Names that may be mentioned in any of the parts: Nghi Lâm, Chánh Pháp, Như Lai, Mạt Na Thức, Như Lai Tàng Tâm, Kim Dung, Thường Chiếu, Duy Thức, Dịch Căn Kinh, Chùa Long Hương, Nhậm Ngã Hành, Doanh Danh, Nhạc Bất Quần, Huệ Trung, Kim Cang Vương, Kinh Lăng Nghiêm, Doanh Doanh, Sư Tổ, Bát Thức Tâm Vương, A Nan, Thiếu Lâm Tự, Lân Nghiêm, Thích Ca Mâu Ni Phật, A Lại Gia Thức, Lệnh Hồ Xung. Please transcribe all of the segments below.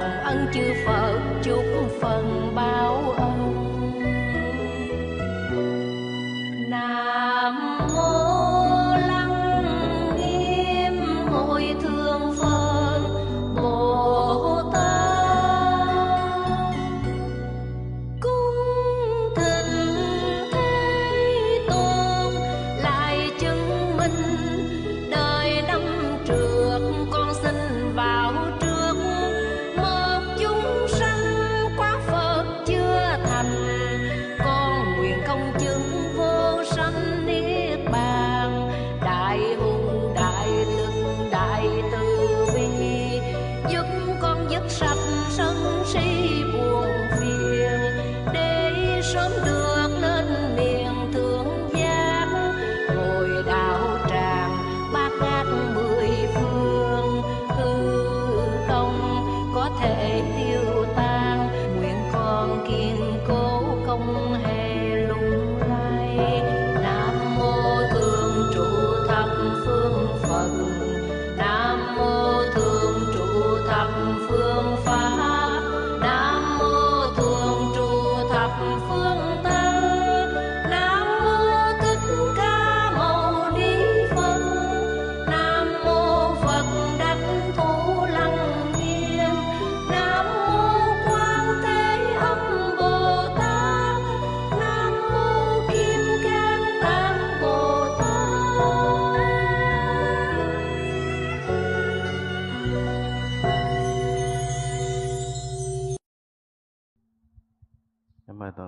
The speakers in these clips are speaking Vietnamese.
ân chư Phật chúc phần báo ân. Nam mô Lăng Nghiêm hồi thương Phật Bồ Tát, cung thỉnh Thế Tôn lại chứng minh. Đời năm trước con xin vào trước, một chúng sanh quá Phật chưa thành, con nguyện công chứng toàn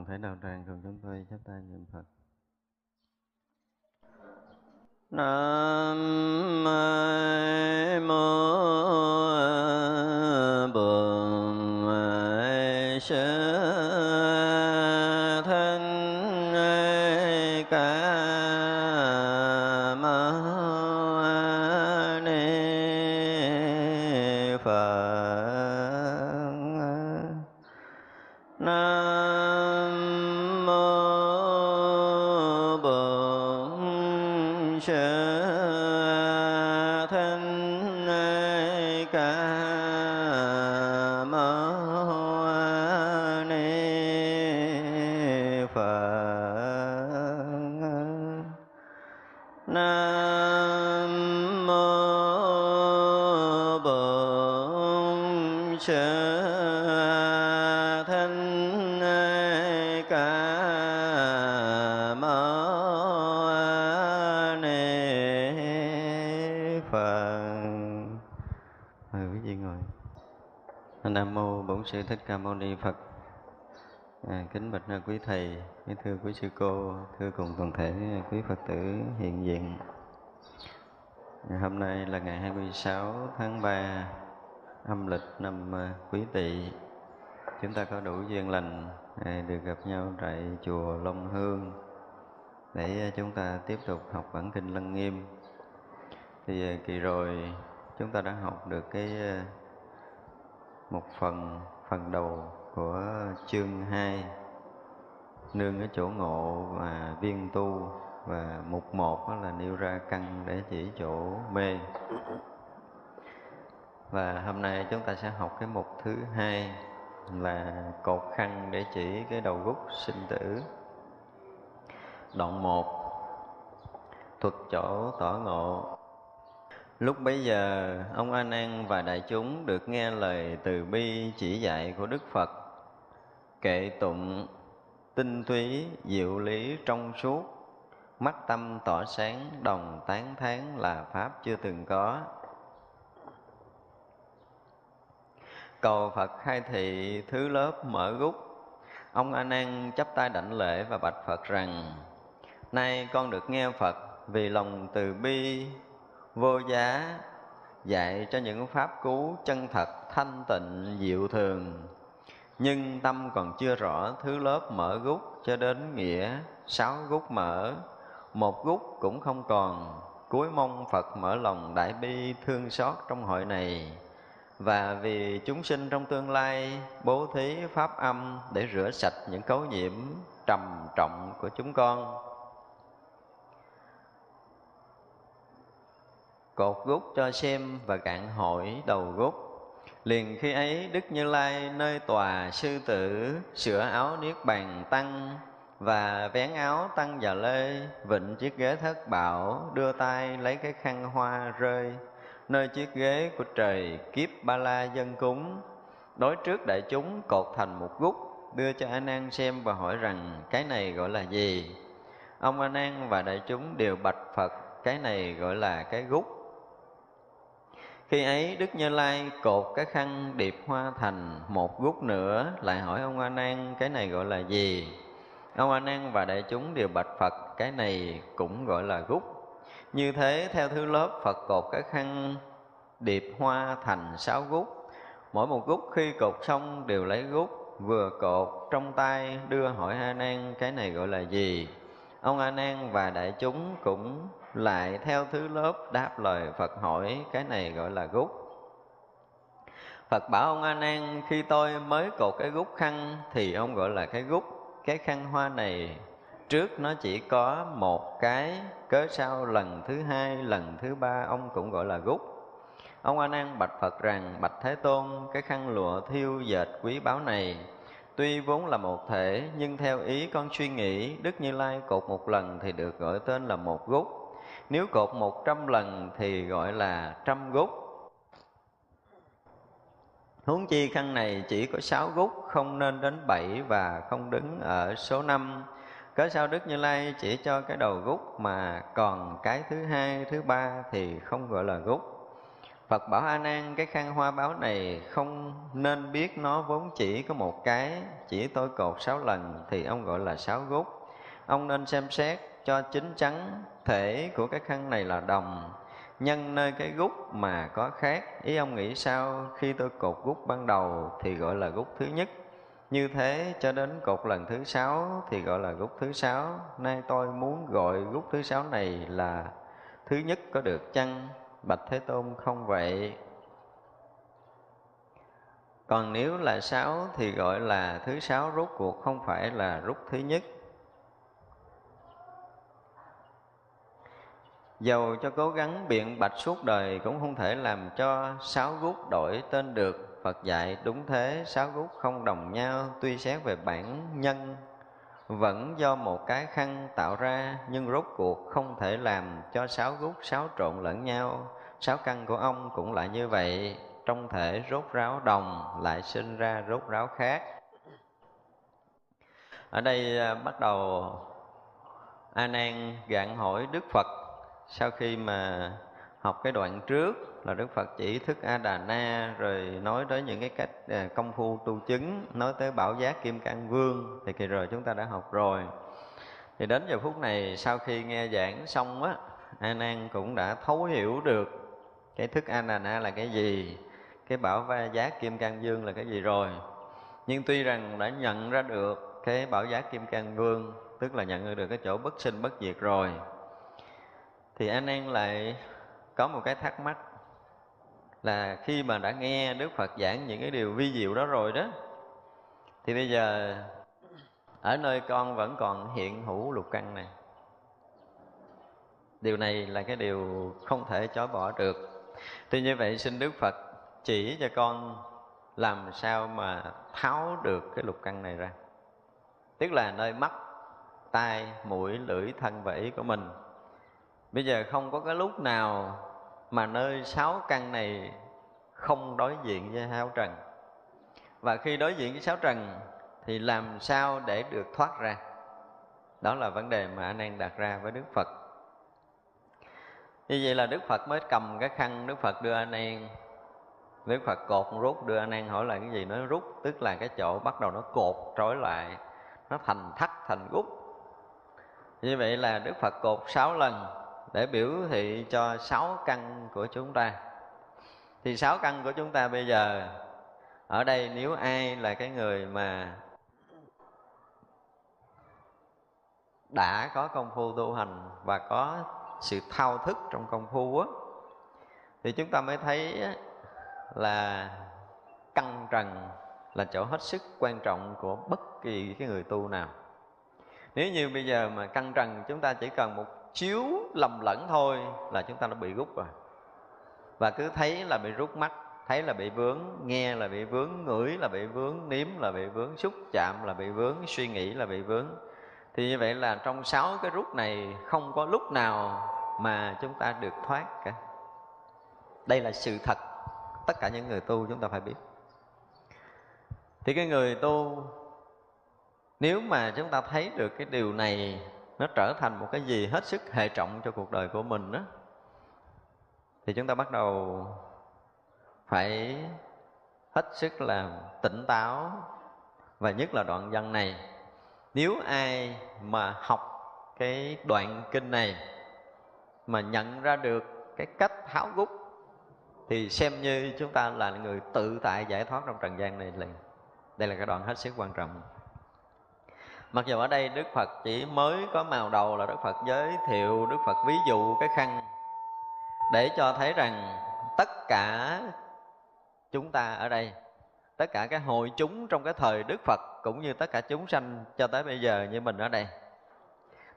thể đạo tràng cùng chúng tôi chắp tay niệm Phật. Nam mô Bổn Sư Thích Ca Mâu Ni Phật. Nam mô Bổn Sư Thích Ca Mâu Ni Phật. Kính bạch quý thầy, kính thưa quý sư cô, thưa cùng toàn thể quý Phật tử hiện diện. Hôm nay là ngày 26 tháng 3 âm lịch năm Quý Tỵ. Chúng ta có đủ duyên lành được gặp nhau tại chùa Long Hương để chúng ta tiếp tục học bản kinh Lăng Nghiêm. Thì kỳ rồi chúng ta đã học được một phần đầu của chương 2 nương ở chỗ ngộ và viên tu, và mục 1 là nêu ra căn để chỉ chỗ mê. Và hôm nay chúng ta sẽ học cái mục thứ 2 là cột khăn để chỉ cái đầu gút sinh tử. Đoạn 1 thuật chỗ tỏ ngộ. Lúc bấy giờ, ông A Nan và đại chúng được nghe lời từ bi chỉ dạy của Đức Phật, kệ tụng tinh túy diệu lý trong suốt, mắt tâm tỏ sáng đồng tán thán là pháp chưa từng có. Cầu Phật khai thị thứ lớp mở gúc. Ông A Nan chắp tay đảnh lễ và bạch Phật rằng: nay con được nghe Phật vì lòng từ bi vô giá dạy cho những pháp cứu chân thật thanh tịnh diệu thường, nhưng tâm còn chưa rõ thứ lớp mở gút cho đến nghĩa 6 gút mở, 1 gút cũng không còn. Cuối mong Phật mở lòng đại bi thương xót trong hội này, và vì chúng sinh trong tương lai bố thí pháp âm để rửa sạch những cấu nhiễm trầm trọng của chúng con. Cột gút cho xem và cạn hỏi đầu gút. Liền khi ấy Đức Như Lai nơi tòa sư tử sửa áo niết bàn tăng và vén áo tăng và lê, vịnh chiếc ghế thất bảo, đưa tay lấy cái khăn hoa rơi nơi chiếc ghế của trời kiếp Ba La dân cúng, đối trước đại chúng cột thành một gút, đưa cho A Nan xem và hỏi rằng cái này gọi là gì? Ông A Nan và đại chúng đều bạch Phật, cái này gọi là cái gút. Khi ấy Đức Như Lai cột cái khăn điệp hoa thành một gút nữa, lại hỏi ông A Nan cái này gọi là gì? Ông A Nan và đại chúng đều bạch Phật, cái này cũng gọi là gút. Như thế theo thứ lớp Phật cột cái khăn điệp hoa thành 6 gút. Mỗi một gút khi cột xong đều lấy gút vừa cột trong tay đưa hỏi A Nan cái này gọi là gì? Ông A Nan và đại chúng cũng lại theo thứ lớp đáp lời Phật hỏi cái này gọi là gút. Phật bảo ông A Nan, khi tôi mới cột cái gút khăn thì ông gọi là cái gút. Cái khăn hoa này trước nó chỉ có một cái, cớ sau lần thứ hai, lần thứ ba ông cũng gọi là gút. Ông A Nan bạch Phật rằng, bạch Thế Tôn, cái khăn lụa thiêu dệt quý báu này tuy vốn là một thể, nhưng theo ý con suy nghĩ, Đức Như Lai cột một lần thì được gọi tên là một gút. Nếu cột 100 lần thì gọi là 100 gút. Huống chi khăn này chỉ có 6 gút, không nên đến 7 và không đứng ở số 5. Cớ sao Đức Như Lai chỉ cho cái đầu gút mà còn cái thứ hai, thứ ba thì không gọi là gút. Phật bảo A Nan, cái khăn hoa báo này không nên biết nó vốn chỉ có một cái, chỉ tôi cột 6 lần thì ông gọi là 6 gút. Ông nên xem xét cho chính chắn, thể của cái khăn này là đồng, nhân nơi cái gút mà có khác. Ý ông nghĩ sao, khi tôi cột gút ban đầu thì gọi là gút thứ nhất, như thế cho đến cột lần thứ 6 thì gọi là gút thứ 6. Nay tôi muốn gọi gút thứ 6 này là thứ nhất có được chăng? Bạch Thế Tôn, không vậy. Còn nếu là 6 thì gọi là thứ 6 rốt cuộc, không phải là rút thứ nhất. Dầu cho cố gắng biện bạch suốt đời cũng không thể làm cho 6 gút đổi tên được. Phật dạy đúng thế, 6 gút không đồng nhau. Tuy xét về bản nhân vẫn do một cái khăn tạo ra, nhưng rốt cuộc không thể làm cho 6 gút 6 trộn lẫn nhau. 6 căn của ông cũng lại như vậy, trong thể rốt ráo đồng lại sinh ra rốt ráo khác. Ở đây bắt đầu A Nan gạn hỏi Đức Phật. Sau khi mà học cái đoạn trước là Đức Phật chỉ thức A Đà Na, rồi nói tới những cái cách công phu tu chứng, nói tới bảo giác Kim Cang Vương thì kỳ rồi chúng ta đã học rồi. Thì đến giờ phút này sau khi nghe giảng xong á, A Nan cũng đã thấu hiểu được cái thức A Đà Na là cái gì, cái bảo giác Kim Cang Vương là cái gì rồi. Nhưng tuy rằng đã nhận ra được cái bảo giác Kim Cang Vương, tức là nhận được cái chỗ bất sinh bất diệt rồi, thì A Nan lại có một cái thắc mắc là khi mà đã nghe Đức Phật giảng những cái điều vi diệu đó rồi đó, thì bây giờ ở nơi con vẫn còn hiện hữu lục căn này. Điều này là cái điều không thể chối bỏ được. Tuy như vậy xin Đức Phật chỉ cho con làm sao mà tháo được cái lục căn này ra, tức là nơi mắt, tai, mũi, lưỡi, thân và ý của mình. Bây giờ không có cái lúc nào mà nơi 6 căn này không đối diện với 6 trần. Và khi đối diện với 6 trần thì làm sao để được thoát ra? Đó là vấn đề mà A Nan đặt ra với Đức Phật. Như vậy là Đức Phật mới cầm cái khăn, Đức Phật đưa A Nan, Đức Phật cột rút, đưa A Nan hỏi là cái gì? Nó rút, tức là cái chỗ bắt đầu nó cột trói lại, nó thành thắt, thành gút. Như vậy là Đức Phật cột 6 lần để biểu thị cho 6 căn của chúng ta. Thì 6 căn của chúng ta bây giờ, ở đây nếu ai là cái người mà đã có công phu tu hành và có sự thao thức trong công phu á, thì chúng ta mới thấy là căn trần là chỗ hết sức quan trọng của bất kỳ cái người tu nào. Nếu như bây giờ mà căn trần chúng ta chỉ cần một chiếu lầm lẫn thôi là chúng ta đã bị rút rồi, và cứ thấy là bị rút mắt, thấy là bị vướng, nghe là bị vướng, ngửi là bị vướng, nếm là bị vướng, xúc chạm là bị vướng, suy nghĩ là bị vướng. Thì như vậy là trong 6 cái rút này không có lúc nào mà chúng ta được thoát cả. Đây là sự thật, tất cả những người tu chúng ta phải biết. Thì cái người tu, nếu mà chúng ta thấy được cái điều này, nó trở thành một cái gì hết sức hệ trọng cho cuộc đời của mình đó, thì chúng ta bắt đầu phải hết sức là tỉnh táo. Và nhất là đoạn văn này, nếu ai mà học cái đoạn kinh này mà nhận ra được cái cách tháo gút thì xem như chúng ta là người tự tại giải thoát trong trần gian này liền. Đây là cái đoạn hết sức quan trọng. Mặc dù ở đây Đức Phật chỉ mới có màu đầu là Đức Phật giới thiệu, Đức Phật ví dụ cái khăn để cho thấy rằng tất cả chúng ta ở đây, tất cả cái hội chúng trong cái thời Đức Phật cũng như tất cả chúng sanh cho tới bây giờ như mình ở đây,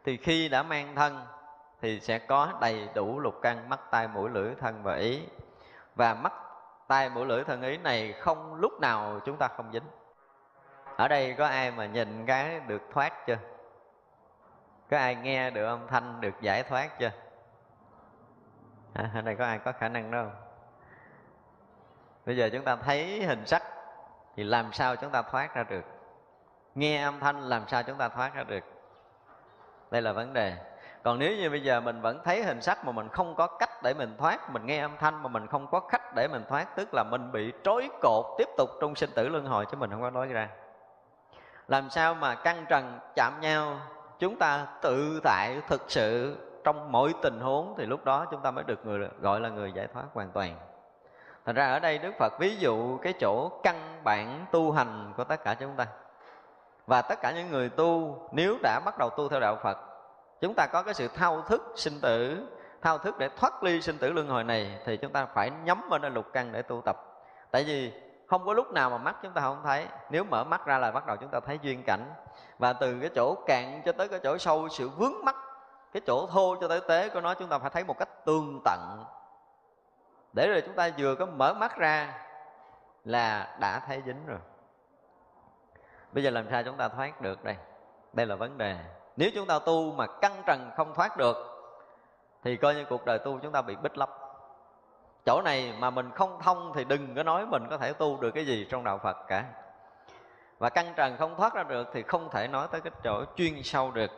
thì khi đã mang thân thì sẽ có đầy đủ lục căn mắt, tai, mũi, lưỡi, thân và ý. Và mắt, tai, mũi, lưỡi, thân, ý này không lúc nào chúng ta không dính. Ở đây có ai mà nhìn cái được thoát chưa? Có ai nghe được âm thanh được giải thoát chưa? Ở đây có ai có khả năng đó không? Bây giờ chúng ta thấy hình sắc thì làm sao chúng ta thoát ra được? Nghe âm thanh làm sao chúng ta thoát ra được? Đây là vấn đề. Còn nếu như bây giờ mình vẫn thấy hình sắc mà mình không có cách để mình thoát, mình nghe âm thanh mà mình không có cách để mình thoát, tức là mình bị trói cột tiếp tục trong sinh tử luân hồi chứ mình không có nói ra. Làm sao mà căn trần chạm nhau, chúng ta tự tại thực sự trong mọi tình huống, thì lúc đó chúng ta mới được người gọi là người giải thoát hoàn toàn. Thành ra ở đây Đức Phật ví dụ cái chỗ căn bản tu hành của tất cả chúng ta. Và tất cả những người tu nếu đã bắt đầu tu theo đạo Phật, chúng ta có cái sự thao thức sinh tử, thao thức để thoát ly sinh tử luân hồi này, thì chúng ta phải nhắm vào nơi lục căn để tu tập. Tại vì không có lúc nào mà mắt chúng ta không thấy. Nếu mở mắt ra là bắt đầu chúng ta thấy duyên cảnh. Và từ cái chỗ cạn cho tới cái chỗ sâu, sự vướng mắc, cái chỗ thô cho tới tế của nó, chúng ta phải thấy một cách tương tận, để rồi chúng ta vừa có mở mắt ra là đã thấy dính rồi. Bây giờ làm sao chúng ta thoát được đây? Đây là vấn đề. Nếu chúng ta tu mà căn trần không thoát được thì coi như cuộc đời tu chúng ta bị bít lấp. Chỗ này mà mình không thông thì đừng có nói mình có thể tu được cái gì trong đạo Phật cả. Và căn trần không thoát ra được thì không thể nói tới cái chỗ chuyên sâu được.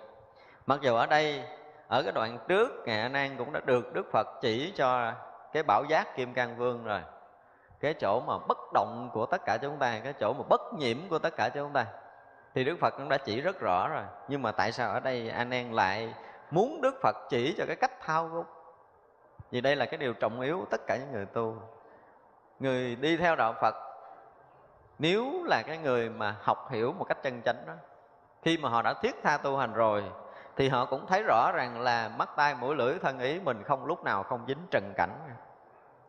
Mặc dù ở đây, ở cái đoạn trước, Ngài A Nan cũng đã được Đức Phật chỉ cho cái bảo giác Kim Cang Vương rồi, cái chỗ mà bất động của tất cả chúng ta, cái chỗ mà bất nhiễm của tất cả chúng ta, thì Đức Phật cũng đã chỉ rất rõ rồi. Nhưng mà tại sao ở đây A Nan lại muốn Đức Phật chỉ cho cái cách thao gốc? Vì đây là cái điều trọng yếu tất cả những người tu. Người đi theo đạo Phật, nếu là cái người mà học hiểu một cách chân chánh đó, khi mà họ đã thiết tha tu hành rồi thì họ cũng thấy rõ rằng là mắt, tai, mũi, lưỡi, thân, ý mình không lúc nào không dính trần cảnh.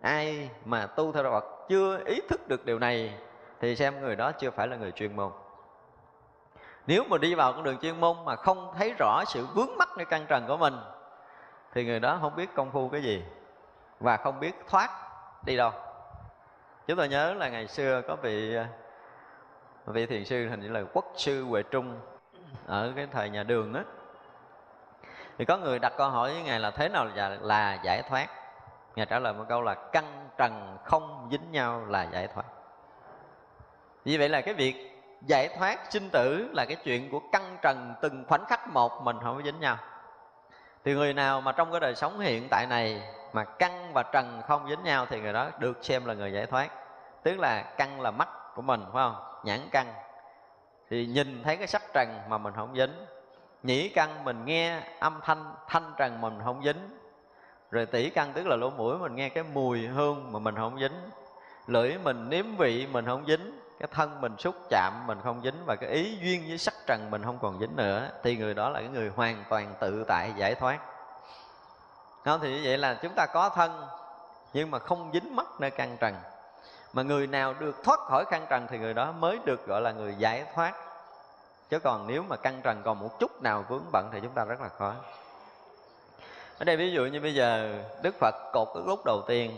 Ai mà tu theo đạo Phật chưa ý thức được điều này thì xem người đó chưa phải là người chuyên môn. Nếu mà đi vào con đường chuyên môn mà không thấy rõ sự vướng mắc nơi căn trần của mình thì người đó không biết công phu cái gì và không biết thoát đi đâu. Chúng tôi nhớ là ngày xưa có vị thiền sư, hình như là Quốc sư Huệ Trung, ở cái thời nhà Đường đó, thì có người đặt câu hỏi với Ngài là thế nào là giải thoát. Ngài trả lời một câu là căn trần không dính nhau là giải thoát. Vì vậy là cái việc giải thoát sinh tử là cái chuyện của căn trần từng khoảnh khắc một, mình không có dính nhau. Thì người nào mà trong cái đời sống hiện tại này mà căn và trần không dính nhau thì người đó được xem là người giải thoát. Tức là căn là mắt của mình, phải không? Nhãn căn thì nhìn thấy cái sắc trần mà mình không dính. Nhĩ căn mình nghe âm thanh, thanh trần mình không dính. Rồi tỷ căn tức là lỗ mũi mình nghe cái mùi hương mà mình không dính. Lưỡi mình nếm vị mình không dính. Cái thân mình xúc chạm mình không dính. Và cái ý duyên với sắc trần mình không còn dính nữa. Thì người đó là cái người hoàn toàn tự tại giải thoát. Không, thì như vậy là chúng ta có thân nhưng mà không dính mắc nơi căn trần. Mà người nào được thoát khỏi căn trần thì người đó mới được gọi là người giải thoát. Chứ còn nếu mà căn trần còn một chút nào vướng bận thì chúng ta rất là khó. Ở đây ví dụ như bây giờ Đức Phật cột cái gốc đầu tiên.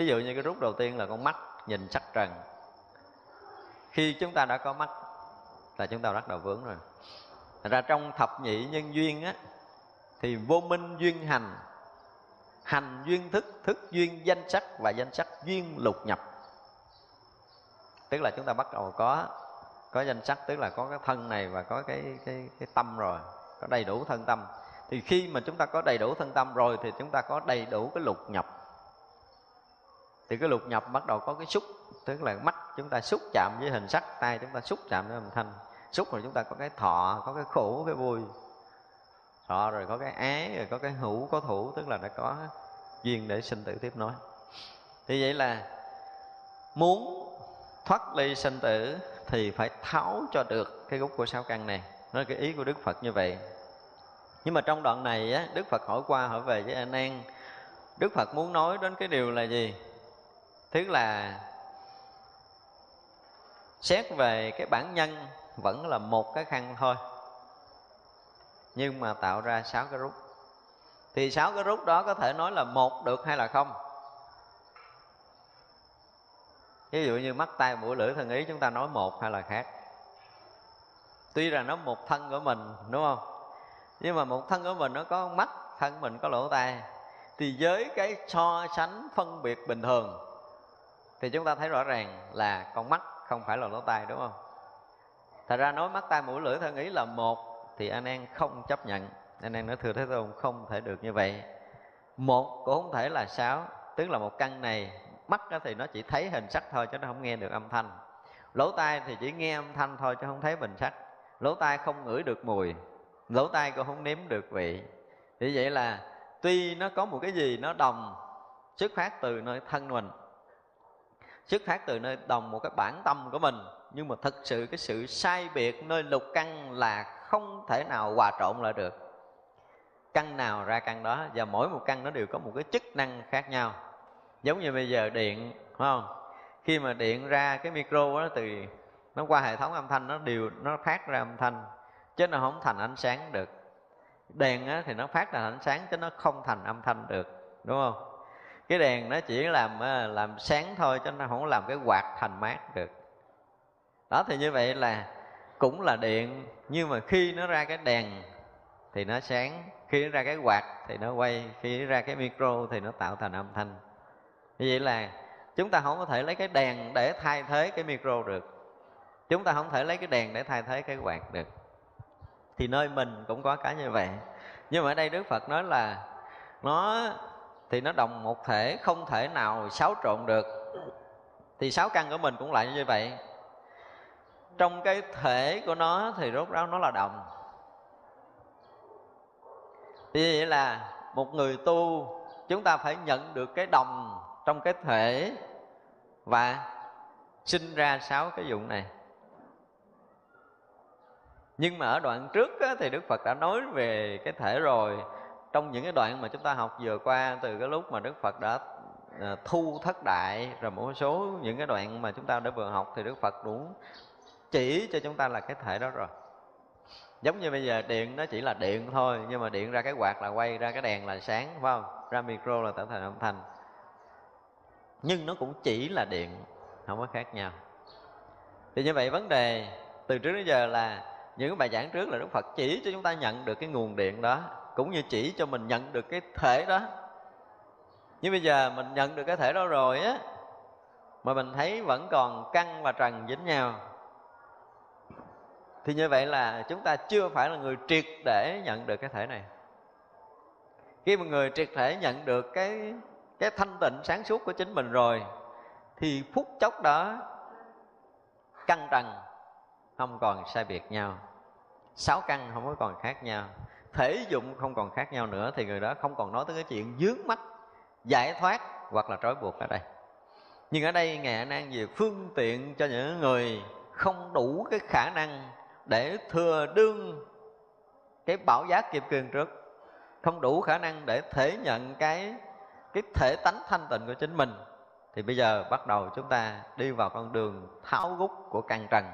Ví dụ như cái rút đầu tiên là con mắt nhìn sắc trần. Khi chúng ta đã có mắt là chúng ta bắt đầu vướng rồi. Thật ra trong thập nhị nhân duyên á, thì vô minh duyên hành, hành duyên thức, thức duyên danh sắc và danh sắc duyên lục nhập. Tức là chúng ta bắt đầu có danh sắc, tức là có cái thân này và có cái tâm rồi, có đầy đủ thân tâm. Thì khi mà chúng ta có đầy đủ thân tâm rồi thì chúng ta có đầy đủ cái lục nhập. Thì cái lục nhập bắt đầu có cái xúc, tức là mắt chúng ta xúc chạm với hình sắc, tay chúng ta xúc chạm với âm thanh. Xúc rồi chúng ta có cái thọ, có cái khổ, cái vui. Thọ rồi có cái ái, rồi có cái hữu, có thủ, tức là đã có duyên để sinh tử tiếp nối. Thì vậy là muốn thoát ly sinh tử thì phải tháo cho được cái gốc của sáu căn này. Đó là cái ý của Đức Phật như vậy. Nhưng mà trong đoạn này á, Đức Phật hỏi qua hỏi về với A Nan, Đức Phật muốn nói đến cái điều là gì? Tức là xét về cái bản nhân vẫn là một cái khăn thôi, nhưng mà tạo ra sáu cái rút. Thì sáu cái rút đó có thể nói là một được hay là không. Ví dụ như mắt, tai, mũi, lưỡi, thân, ý, chúng ta nói một hay là khác. Tuy rằng nó một thân của mình, đúng không? Nhưng mà một thân của mình nó có mắt, thân mình có lỗ tai. Thì với cái so sánh phân biệt bình thường thì chúng ta thấy rõ ràng là con mắt không phải là lỗ tai, đúng không? Thật ra nói mắt, tai, mũi, lưỡi, thân, ý là một thì A Nan không chấp nhận. A Nan nói thưa Thế Tôn không thể được như vậy. Một cũng không thể là sáu. Tức là một căn này, mắt thì nó chỉ thấy hình sắc thôi chứ nó không nghe được âm thanh. Lỗ tai thì chỉ nghe âm thanh thôi chứ không thấy hình sắc. Lỗ tai không ngửi được mùi, lỗ tai cũng không nếm được vị. Vì vậy là tuy nó có một cái gì nó đồng xuất phát từ nơi thân mình, xuất phát từ nơi đồng một cái bản tâm của mình, nhưng mà thực sự cái sự sai biệt nơi lục căn là không thể nào hòa trộn lại được. Căn nào ra căn đó, và mỗi một căn nó đều có một cái chức năng khác nhau. Giống như bây giờ điện, đúng không? Khi mà điện ra cái micro đó, từ nó qua hệ thống âm thanh nó phát ra âm thanh, chứ nó không thành ánh sáng được. Đèn á, thì nó phát ra ánh sáng chứ nó không thành âm thanh được, đúng không? Cái đèn nó chỉ làm sáng thôi chứ nó không làm cái quạt thành mát được. Đó, thì như vậy là cũng là điện, nhưng mà khi nó ra cái đèn thì nó sáng, khi nó ra cái quạt thì nó quay, khi nó ra cái micro thì nó tạo thành âm thanh. Vì vậy là chúng ta không có thể lấy cái đèn để thay thế cái micro được. Chúng ta không thể lấy cái đèn để thay thế cái quạt được. Thì nơi mình cũng có cả như vậy. Nhưng mà ở đây Đức Phật nói là nó thì nó đồng một thể, không thể nào xáo trộn được. Thì sáu căn của mình cũng lại như vậy. Trong cái thể của nó thì rốt ráo nó là đồng. Vì vậy là một người tu, chúng ta phải nhận được cái đồng trong cái thể và sinh ra sáu cái dụng này. Nhưng mà ở đoạn trước á, thì Đức Phật đã nói về cái thể rồi. Trong những cái đoạn mà chúng ta học vừa qua, từ cái lúc mà Đức Phật đã thu thất đại, rồi một số những cái đoạn mà chúng ta đã vừa học, thì Đức Phật cũng chỉ cho chúng ta là cái thể đó rồi. Giống như bây giờ điện nó chỉ là điện thôi, nhưng mà điện ra cái quạt là quay, ra cái đèn là sáng, phải không? Ra micro là tạo thành âm thanh. Nhưng nó cũng chỉ là điện, không có khác nhau. Thì như vậy vấn đề từ trước đến giờ là những bài giảng trước là Đức Phật chỉ cho chúng ta nhận được cái nguồn điện đó, cũng như chỉ cho mình nhận được cái thể đó. Nhưng bây giờ mình nhận được cái thể đó rồi á, mà mình thấy vẫn còn căn và trần dính nhau, thì như vậy là chúng ta chưa phải là người triệt để nhận được cái thể này. Khi mà người triệt để nhận được cái thanh tịnh sáng suốt của chính mình rồi, thì phút chốc đó căn trần không còn sai biệt nhau, sáu căn không có còn khác nhau, thể dụng không còn khác nhau nữa, thì người đó không còn nói tới cái chuyện dướng mắt, giải thoát hoặc là trói buộc ở đây. Nhưng ở đây Ngài A Nan về phương tiện cho những người không đủ cái khả năng để thừa đương cái bảo giác kịp quyền trước, không đủ khả năng để thể nhận cái thể tánh thanh tịnh của chính mình. Thì bây giờ bắt đầu chúng ta đi vào con đường tháo gút của căn trần.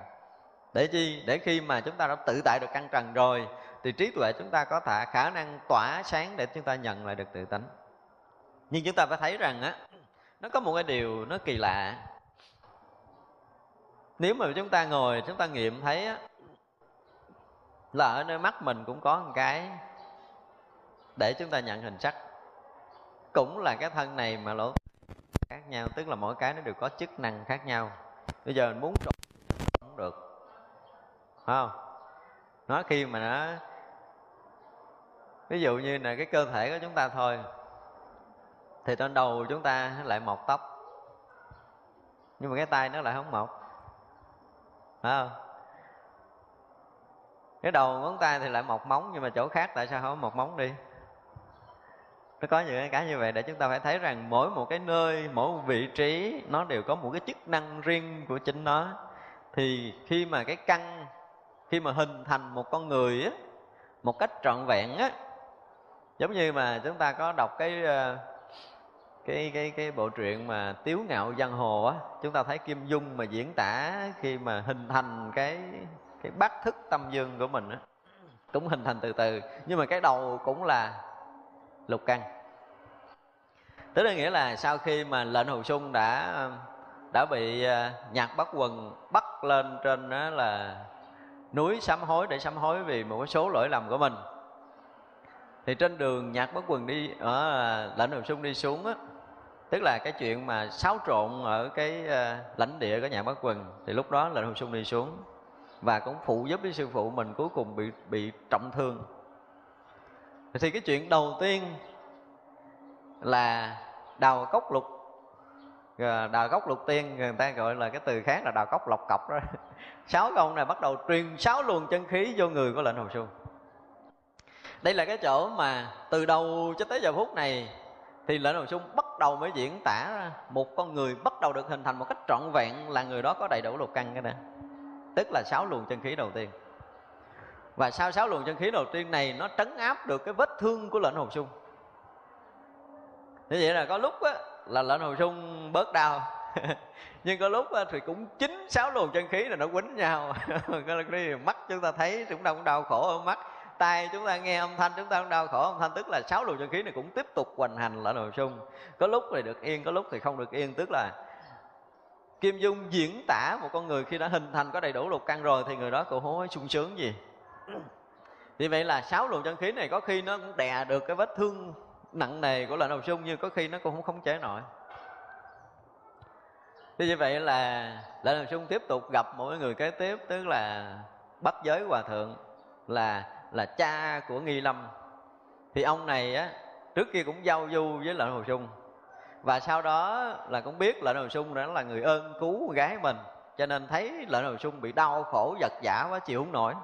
Để chi? Để khi mà chúng ta đã tự tại được căn trần rồi thì trí tuệ chúng ta có khả năng tỏa sáng để chúng ta nhận lại được tự tánh. Nhưng chúng ta phải thấy rằng á, nó có một cái điều nó kỳ lạ. Nếu mà chúng ta ngồi, chúng ta nghiệm thấy á, là ở nơi mắt mình cũng có một cái để chúng ta nhận hình sắc. Cũng là cái thân này mà lỗ khác nhau, tức là mỗi cái nó đều có chức năng khác nhau. Bây giờ mình muốn trộn cũng được, phải không? Nó khi mà nó, ví dụ như là cái cơ thể của chúng ta thôi, thì trên đầu chúng ta lại mọc tóc, nhưng mà cái tay nó lại không mọc, phải không? Cái đầu ngón tay thì lại mọc móng, nhưng mà chỗ khác tại sao không mọc móng đi? Nó có những cái như vậy để chúng ta phải thấy rằng mỗi một cái nơi, mỗi một vị trí nó đều có một cái chức năng riêng của chính nó. Thì khi mà cái căn, khi mà hình thành một con người á, một cách trọn vẹn á, giống như mà chúng ta có đọc cái bộ truyện mà Tiếu Ngạo Giang Hồ á, chúng ta thấy Kim Dung mà diễn tả khi mà hình thành cái bát thức tâm dương của mình á, cũng hình thành từ từ, nhưng mà cái đầu cũng là lục căn. Tức là nghĩa là sau khi mà Lệnh Hồ Xung đã bị Nhạc Bất Quần bắt lên trên đó là núi sám hối, để sám hối vì một số lỗi lầm của mình, thì trên đường Nhạc Bất Quần đi ở Lệnh Hồ Xung đi xuống á, tức là cái chuyện mà xáo trộn ở cái lãnh địa của Nhạc Bất Quần, thì lúc đó Lệnh Hồ Xung đi xuống và cũng phụ giúp với sư phụ mình, cuối cùng bị trọng thương. Thì cái chuyện đầu tiên là đào cốc lục, đào cốc lục tiên, người ta gọi là cái từ khác là đào cốc lọc cọc đó. Sáu cái ông này bắt đầu truyền sáu luồng chân khí vô người của Lệnh Hồ Xung. Đây là cái chỗ mà từ đầu cho tới giờ phút này thì Lệnh Hồ Xung bắt đầu mới diễn tả một con người bắt đầu được hình thành một cách trọn vẹn, là người đó có đầy đủ lục căn cái nè, tức là sáu luồng chân khí đầu tiên. Và sau sáu luồng chân khí đầu tiên này, nó trấn áp được cái vết thương của Lệnh Hồ Xung. Như vậy là có lúc á, là Lệnh Hồ Xung bớt đau nhưng có lúc á, thì cũng chính sáu luồng chân khí là nó quýnh nhau mắt chúng ta thấy chúng ta cũng đau khổ ở mắt, tai chúng ta nghe âm thanh chúng ta cũng đau khổ âm thanh, tức là sáu luồng chân khí này cũng tiếp tục hoành hành Lệnh Hồ Xung. Có lúc thì được yên, có lúc thì không được yên. Tức là Kim Dung diễn tả một con người khi đã hình thành có đầy đủ lục căn rồi thì người đó cũng không có sung sướng gì. Vì vậy là sáu luồng chân khí này có khi nó cũng đè được cái vết thương nặng nề của Lệnh Hồ Xung, nhưng có khi nó cũng không khống chế nổi. Vì vậy là Lệnh Hồ Xung tiếp tục gặp mỗi người kế tiếp, tức là Bắc Giới Hòa Thượng, là cha của Nghi Lâm. Thì ông này á, trước kia cũng giao du với Lệnh Hồ Xung, và sau đó là cũng biết Lệnh Hồ Xung đó là người ơn cứu gái mình, cho nên thấy Lệnh Hồ Xung bị đau khổ vật vã quá, chịu không nổi.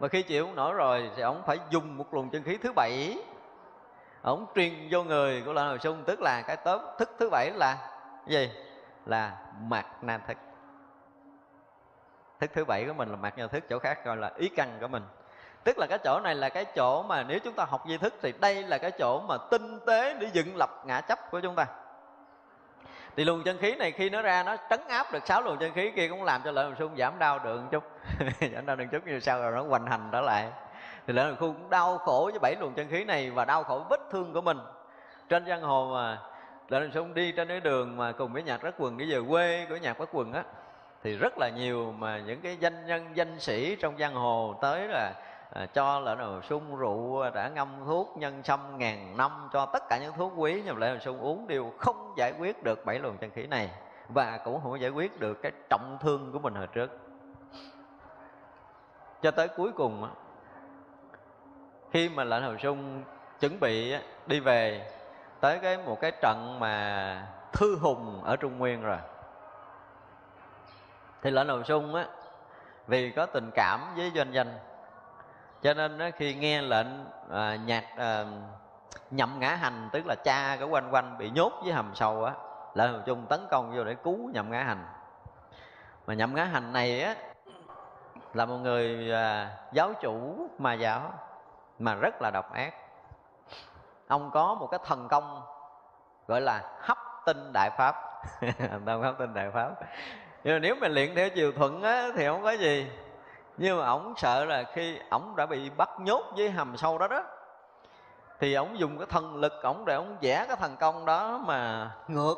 Mà khi chịu không nổi rồi thì ông phải dùng một luồng chân khí thứ bảy, ông truyền vô người của Lệnh Hồ Xung, tức là cái tớp thức thứ bảy là gì? Là Mạt Na Thức. Thức thứ bảy của mình là Mạt Na Thức, chỗ khác gọi là ý căn của mình. Tức là cái chỗ này là cái chỗ mà nếu chúng ta học Duy Thức thì đây là cái chỗ mà tinh tế để dựng lập ngã chấp của chúng ta. Thì luồng chân khí này khi nó ra, nó trấn áp được sáu luồng chân khí kia, cũng làm cho Lệnh Hồ Xung giảm đau được một chút giảm đau được một chút, như sau rồi nó hoành hành trở lại. Thì Lệnh Hồ Xung cũng đau khổ với bảy luồng chân khí này và đau khổ vết thương của mình. Trên giang hồ mà Lệnh Hồ Xung đi trên cái đường mà cùng với Nhạc Bất Quần đi về quê của Nhạc Bất Quần á, thì rất là nhiều mà những cái danh nhân danh sĩ trong giang hồ tới là cho Lệnh Hồ Xung rượu đã ngâm thuốc nhân sâm ngàn năm, cho tất cả những thuốc quý, nhưng Lệnh Hồ Xung uống đều không giải quyết được bảy luồng chân khí này, và cũng không giải quyết được cái trọng thương của mình hồi trước. Cho tới cuối cùng, khi mà Lệnh Hồ Xung chuẩn bị đi về tới một cái trận mà Thư Hùng ở Trung Nguyên rồi, thì Lệnh Hồ Xung vì có tình cảm với Doanh Danh, cho nên khi nghe lệnh Nhậm Ngã Hành, tức là cha của Quanh Quanh, bị nhốt với hầm sâu á, Lệnh Hồ Xung tấn công vô để cứu Nhậm Ngã Hành. Mà Nhậm Ngã Hành này á là một người giáo chủ mà giáo, mà rất là độc ác. Ông có một cái thần công gọi là hấp tinh đại pháp hấp tinh đại pháp. Nhưng mà nếu mình luyện theo chiều thuận á thì không có gì, nhưng mà ổng sợ là khi ổng đã bị bắt nhốt với hầm sâu đó đó, thì ổng dùng cái thần lực ổng để ổng vẽ cái thần công đó mà ngược.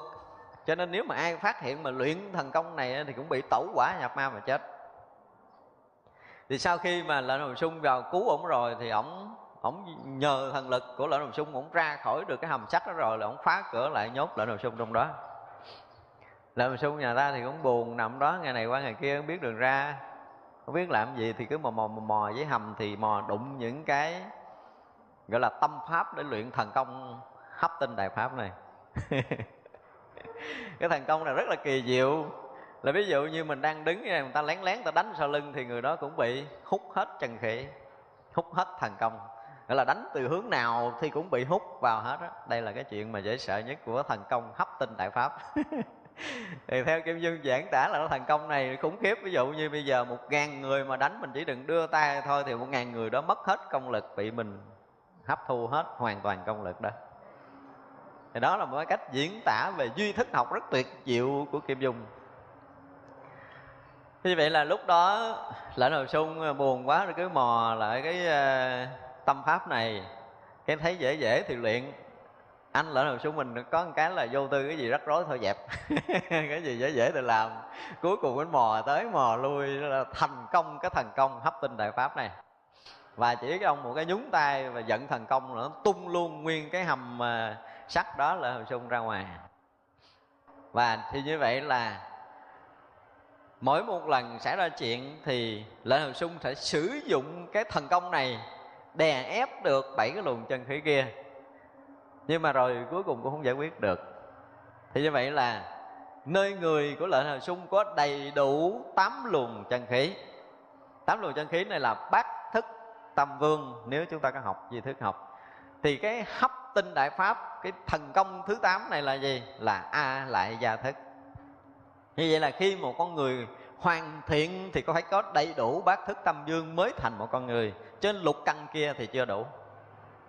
Cho nên nếu mà ai phát hiện mà luyện thần công này thì cũng bị tẩu quả nhập ma mà chết. Thì sau khi mà Lệnh Hồ Xung vào cứu ổng rồi thì ổng nhờ thần lực của Lệnh Hồ Xung, ổng ra khỏi được cái hầm sắt đó rồi là ổng phá cửa lại nhốt Lệnh Hồ Xung trong đó. Lệnh Hồ Xung nhà ta thì cũng buồn, nằm đó ngày này qua ngày kia không biết đường ra, không biết làm gì, thì cứ mò với hầm thì mò đụng những cái gọi là tâm pháp để luyện thần công hấp tinh đại pháp này. Cái thần công này rất là kỳ diệu. Là ví dụ như mình đang đứng như này, người ta lén lén ta đánh sau lưng thì người đó cũng bị hút hết trần khí, hút hết thần công. Nghĩa là đánh từ hướng nào thì cũng bị hút vào hết đó. Đây là cái chuyện mà dễ sợ nhất của thần công hấp tinh đại pháp. Thì theo Kim Dung giảng tả là thần công này khủng khiếp. Ví dụ như bây giờ 1000 người mà đánh mình chỉ đừng đưa tay thôi thì 1000 người đó mất hết công lực, bị mình hấp thu hết hoàn toàn công lực đó. Thì đó là một cái cách diễn tả về duy thức học rất tuyệt diệu của Kim Dung. Như vậy là lúc đó Lệnh Hồ Xung buồn quá rồi cứ mò lại cái tâm pháp này, cái thấy dễ dễ thì luyện. Anh Lệnh Hồ Xung mình có một cái là vô tư, cái gì rắc rối thôi dẹp. Cái gì dễ dễ thì làm. Cuối cùng anh mò tới mò lui là thành công cái thần công hấp tinh đại pháp này. Và chỉ cái ông một cái nhúng tay và giận thần công nữa, tung luôn nguyên cái hầm sắt đó Lệnh Hồ Xung ra ngoài. Và thì như vậy là mỗi một lần xảy ra chuyện thì Lệnh Hồ Xung sẽ sử dụng cái thần công này đè ép được 7 cái luồng chân khí kia. Nhưng mà rồi cuối cùng cũng không giải quyết được. Thì như vậy là nơi người của Lệnh Hồ Xung có đầy đủ 8 luồng chân khí. 8 luồng chân khí này là Bát Thức Tâm Vương, nếu chúng ta có học duy thức học. Thì cái hấp tinh đại pháp, cái thần công thứ 8 này là gì? Là A Lại Gia Thức. Như vậy là khi một con người hoàn thiện thì có phải có đầy đủ Bát Thức Tâm Vương mới thành một con người. Chứ lục căn kia thì chưa đủ.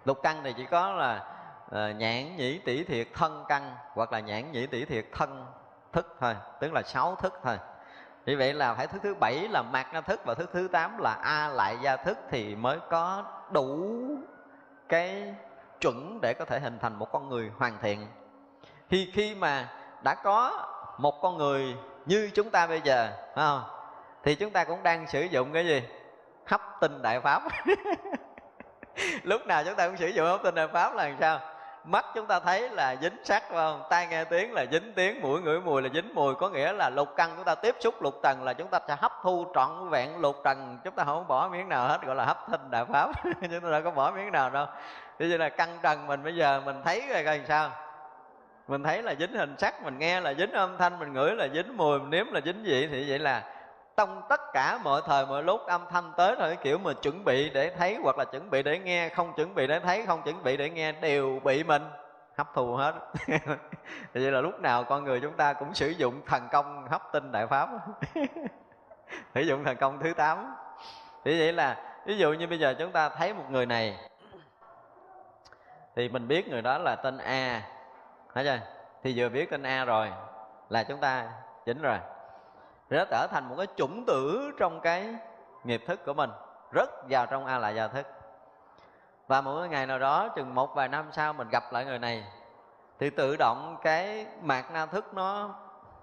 Lục căn thì chỉ có là nhãn nhĩ tỷ thiệt thân căn, hoặc là nhãn nhĩ tỷ thiệt thân thức thôi, tức là 6 thức thôi. Vì vậy là phải thức thứ 7 là Mạt Na Thức và thức thứ 8 là A Lại Gia Thức thì mới có đủ cái chuẩn để có thể hình thành một con người hoàn thiện. Thì khi mà đã có một con người như chúng ta bây giờ, phải không? Thì chúng ta cũng đang sử dụng cái gì? Hấp tinh đại pháp. Lúc nào chúng ta cũng sử dụng hấp tinh đại pháp là làm sao? Mắt chúng ta thấy là dính sắc, phải không? Tai nghe tiếng là dính tiếng, mũi ngửi mùi là dính mùi. Có nghĩa là lục căn chúng ta tiếp xúc lục trần là chúng ta sẽ hấp thu trọn vẹn lục trần. Chúng ta không bỏ miếng nào hết, gọi là hấp tinh đại pháp. Chúng ta đâu có bỏ miếng nào đâu. Thế nên là căn trần mình bây giờ mình thấy rồi coi làm sao? Mình thấy là dính hình sắc, mình nghe là dính âm thanh, mình ngửi là dính mùi, mình nếm là dính vị. Thì vậy là trong tất cả mọi thời mọi lúc âm thanh tới rồi, cái kiểu mà chuẩn bị để thấy hoặc là chuẩn bị để nghe, không chuẩn bị để thấy, không chuẩn bị để nghe đều bị mình hấp thụ hết. Thì vậy là lúc nào con người chúng ta cũng sử dụng thần công hấp tinh đại pháp. Sử dụng thần công thứ 8. Thì vậy là ví dụ như bây giờ chúng ta thấy một người này thì mình biết người đó là tên A. Thì vừa biết tên A rồi là chúng ta chỉnh rồi. Nó trở thành một cái chủng tử trong cái nghiệp thức của mình, rất vào trong A Lại Gia Thức. Và mỗi ngày nào đó chừng một vài năm sau mình gặp lại người này thì tự động cái Mạt Na Thức nó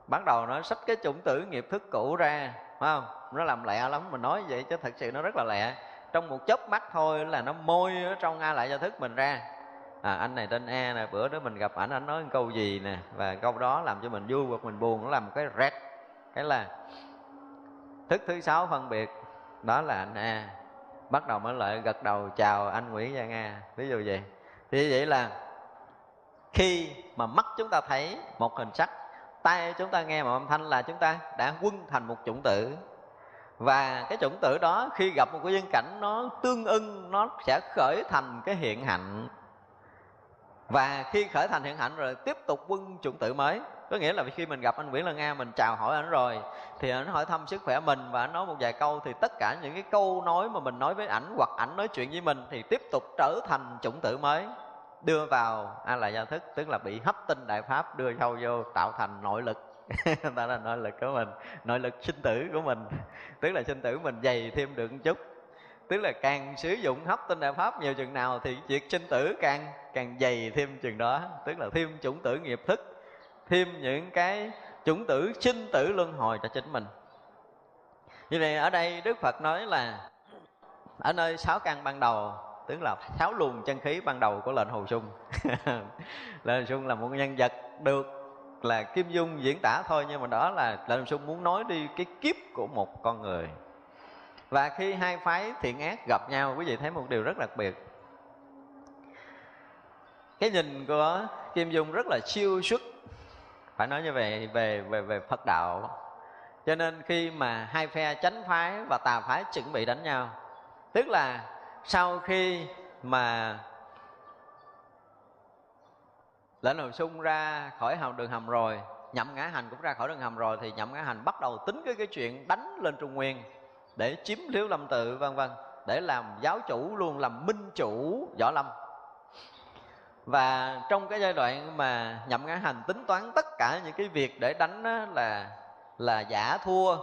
bắt đầu nó xách cái chủng tử nghiệp thức cũ ra, phải không? Nó làm lẹ lắm, mình nói vậy chứ thật sự nó rất là lẹ. Trong một chớp mắt thôi là nó môi ở trong A Lại Gia Thức mình ra. Anh này tên A nè, bữa đó mình gặp ảnh, ảnh nói một câu gì nè, và câu đó làm cho mình vui hoặc mình buồn, nó làm một cái rẹt. Cái là thức thứ 6 phân biệt, đó là anh A. Bắt đầu mới lại gật đầu chào anh Nguyễn Giang A, ví dụ vậy. Thì vậy là khi mà mắt chúng ta thấy một hình sắc, tai chúng ta nghe một âm thanh là chúng ta đã quân thành một chủng tử. Và cái chủng tử đó khi gặp một cái viên cảnh nó tương ưng, nó sẽ khởi thành cái hiện hạnh. Và khi khởi thành hiện hạnh rồi tiếp tục quân chủng tử mới. Có nghĩa là khi mình gặp anh Nguyễn Lân A, mình chào hỏi ảnh rồi thì ảnh hỏi thăm sức khỏe mình và ảnh nói một vài câu. Thì tất cả những cái câu nói mà mình nói với ảnh hoặc ảnh nói chuyện với mình thì tiếp tục trở thành chủng tử mới, đưa vào A Lại Gia Thức, tức là bị hấp tinh đại pháp đưa sâu vô, tạo thành nội lực. Tạo thành nội lực của mình, nội lực sinh tử của mình. Tức là sinh tử mình dày thêm được một chút. Tức là càng sử dụng hấp tinh đại pháp nhiều chừng nào thì việc sinh tử càng dày thêm chừng đó. Tức là thêm chủng tử nghiệp thức, thêm những cái chủng tử sinh tử luân hồi cho chính mình. Như vậy ở đây Đức Phật nói là ở nơi sáu căn ban đầu, tức là sáu luồng chân khí ban đầu của Lệnh Hồ Xung. Lệnh Hồ Xung là một nhân vật được là Kim Dung diễn tả thôi, nhưng mà đó là Lệnh Hồ Xung muốn nói đi cái kiếp của một con người. Và khi hai phái thiện ác gặp nhau, quý vị thấy một điều rất đặc biệt. Cái nhìn của Kim Dung rất là siêu xuất, phải nói như vậy, về Phật đạo. Cho nên khi mà hai phe chánh phái và tà phái chuẩn bị đánh nhau, tức là sau khi mà Lệnh Hồ Xung ra khỏi đường hầm rồi, Nhậm Ngã Hành cũng ra khỏi đường hầm rồi, thì Nhậm Ngã Hành bắt đầu tính cái chuyện đánh lên Trung Nguyên để chiếm Thiếu Lâm Tự vân vân, để làm giáo chủ luôn, làm minh chủ Võ Lâm. Và trong cái giai đoạn mà Nhậm Ngã Hành tính toán tất cả những cái việc để đánh là giả thua,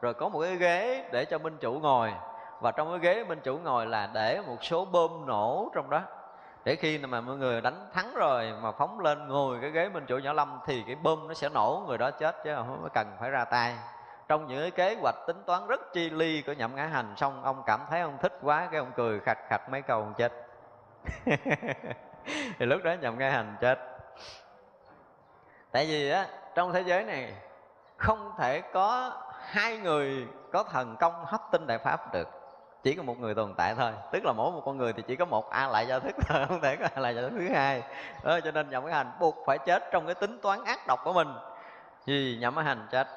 rồi có một cái ghế để cho minh chủ ngồi, và trong cái ghế minh chủ ngồi là để một số bom nổ trong đó, để khi mà mọi người đánh thắng rồi mà phóng lên ngồi cái ghế minh chủ Võ Lâm thì cái bom nó sẽ nổ, người đó chết chứ không cần phải ra tay. Trong những cái kế hoạch tính toán rất chi ly của Nhậm Ngã Hành, xong ông cảm thấy ông thích quá, cái ông cười khạch khạch mấy câu ông chết. Thì lúc đó Nhậm Ngã Hành chết. Tại vì á, trong thế giới này không thể có hai người có thần công hấp tinh đại pháp được, chỉ có một người tồn tại thôi. Tức là mỗi một con người thì chỉ có một A Lại Gia Thức thôi, không thể có A Lại Gia Thức thứ hai. Cho nên Nhậm Ngã Hành buộc phải chết trong cái tính toán ác độc của mình, vì Nhậm Ngã Hành chết.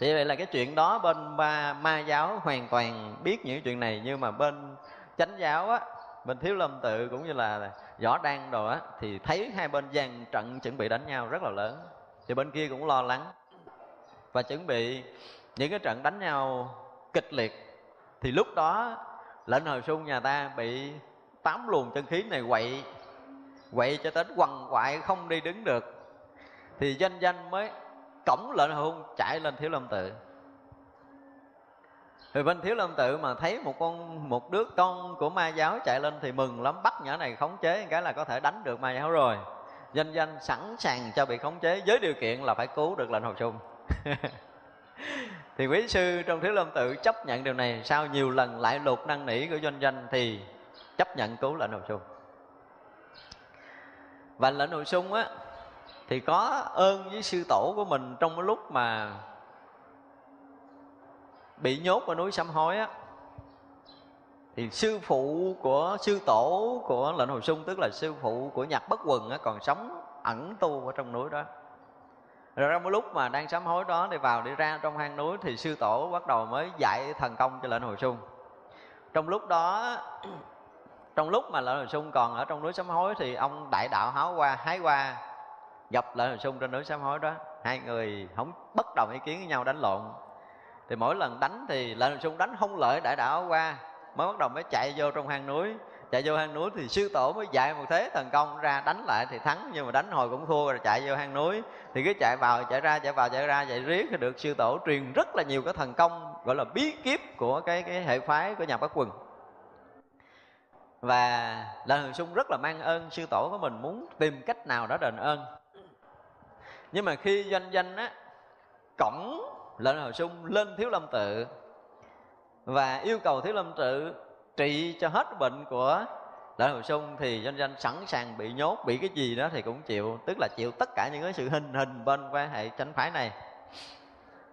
Thì vậy là cái chuyện đó bên ma giáo hoàn toàn biết những chuyện này, nhưng mà bên chánh giáo á, bên Thiếu Lâm Tự cũng như là Võ Đăng đồ á, thì thấy hai bên dàn trận chuẩn bị đánh nhau rất là lớn, thì bên kia cũng lo lắng và chuẩn bị những cái trận đánh nhau kịch liệt. Thì lúc đó Lệnh Hồ Xung nhà ta bị tám luồng chân khí này quậy cho đến quằn quại không đi đứng được, thì Doanh mới cõng Lệnh Hồ Xung chạy lên Thiếu Lâm Tự. Thì bên Thiếu Lâm Tự mà thấy một đứa con của ma giáo chạy lên thì mừng lắm, bắt nhỏ này khống chế cái là có thể đánh được ma giáo rồi. Doanh sẵn sàng cho bị khống chế với điều kiện là phải cứu được Lệnh Hồ Xung. Thì quý sư trong Thiếu Lâm Tự chấp nhận điều này, sau nhiều lần lại lục năn nỉ của Doanh thì chấp nhận cứu Lệnh Hồ Xung. Và Lệnh Hồ Xung á thì có ơn với sư tổ của mình, trong cái lúc mà bị nhốt ở núi Sám Hối á, thì sư phụ của sư tổ của Lệnh Hồ Xung, tức là sư phụ của Nhạc Bất Quần á, còn sống ẩn tu ở trong núi đó. Rồi trong cái lúc mà đang sám hối đó, thì vào đi ra trong hang núi, thì sư tổ bắt đầu mới dạy thần công cho Lệnh Hồ Xung. Trong lúc đó, trong lúc mà Lệnh Hồ Xung còn ở trong núi sám hối, thì ông đại đạo hái qua gặp Lệnh Hồ Xung trên núi sám hối đó. Hai người không bất đồng ý kiến với nhau, đánh lộn. Thì mỗi lần đánh thì Lệnh Hồ Xung đánh không lợi đại đạo qua, mới bắt đầu mới chạy vô trong hang núi. Chạy vô hang núi thì sư tổ mới dạy một thế thần công ra đánh lại thì thắng, nhưng mà đánh hồi cũng thua, rồi chạy vô hang núi thì cứ chạy vào chạy ra chạy riết, thì được sư tổ truyền rất là nhiều cái thần công gọi là bí kíp của cái hệ phái của Nhạc Bất Quần. Và Lệnh Hồ Xung rất là mang ơn sư tổ của mình, muốn tìm cách nào đó đền ơn. Nhưng mà khi Doanh á cõng Lệnh Hồ Xung lên Thiếu Lâm Tự và yêu cầu Thiếu Lâm Tự trị cho hết bệnh của Lệnh Hồ Xung, thì Doanh sẵn sàng bị nhốt, bị cái gì đó thì cũng chịu, tức là chịu tất cả những cái sự hình hình bên quan hệ chánh phái này.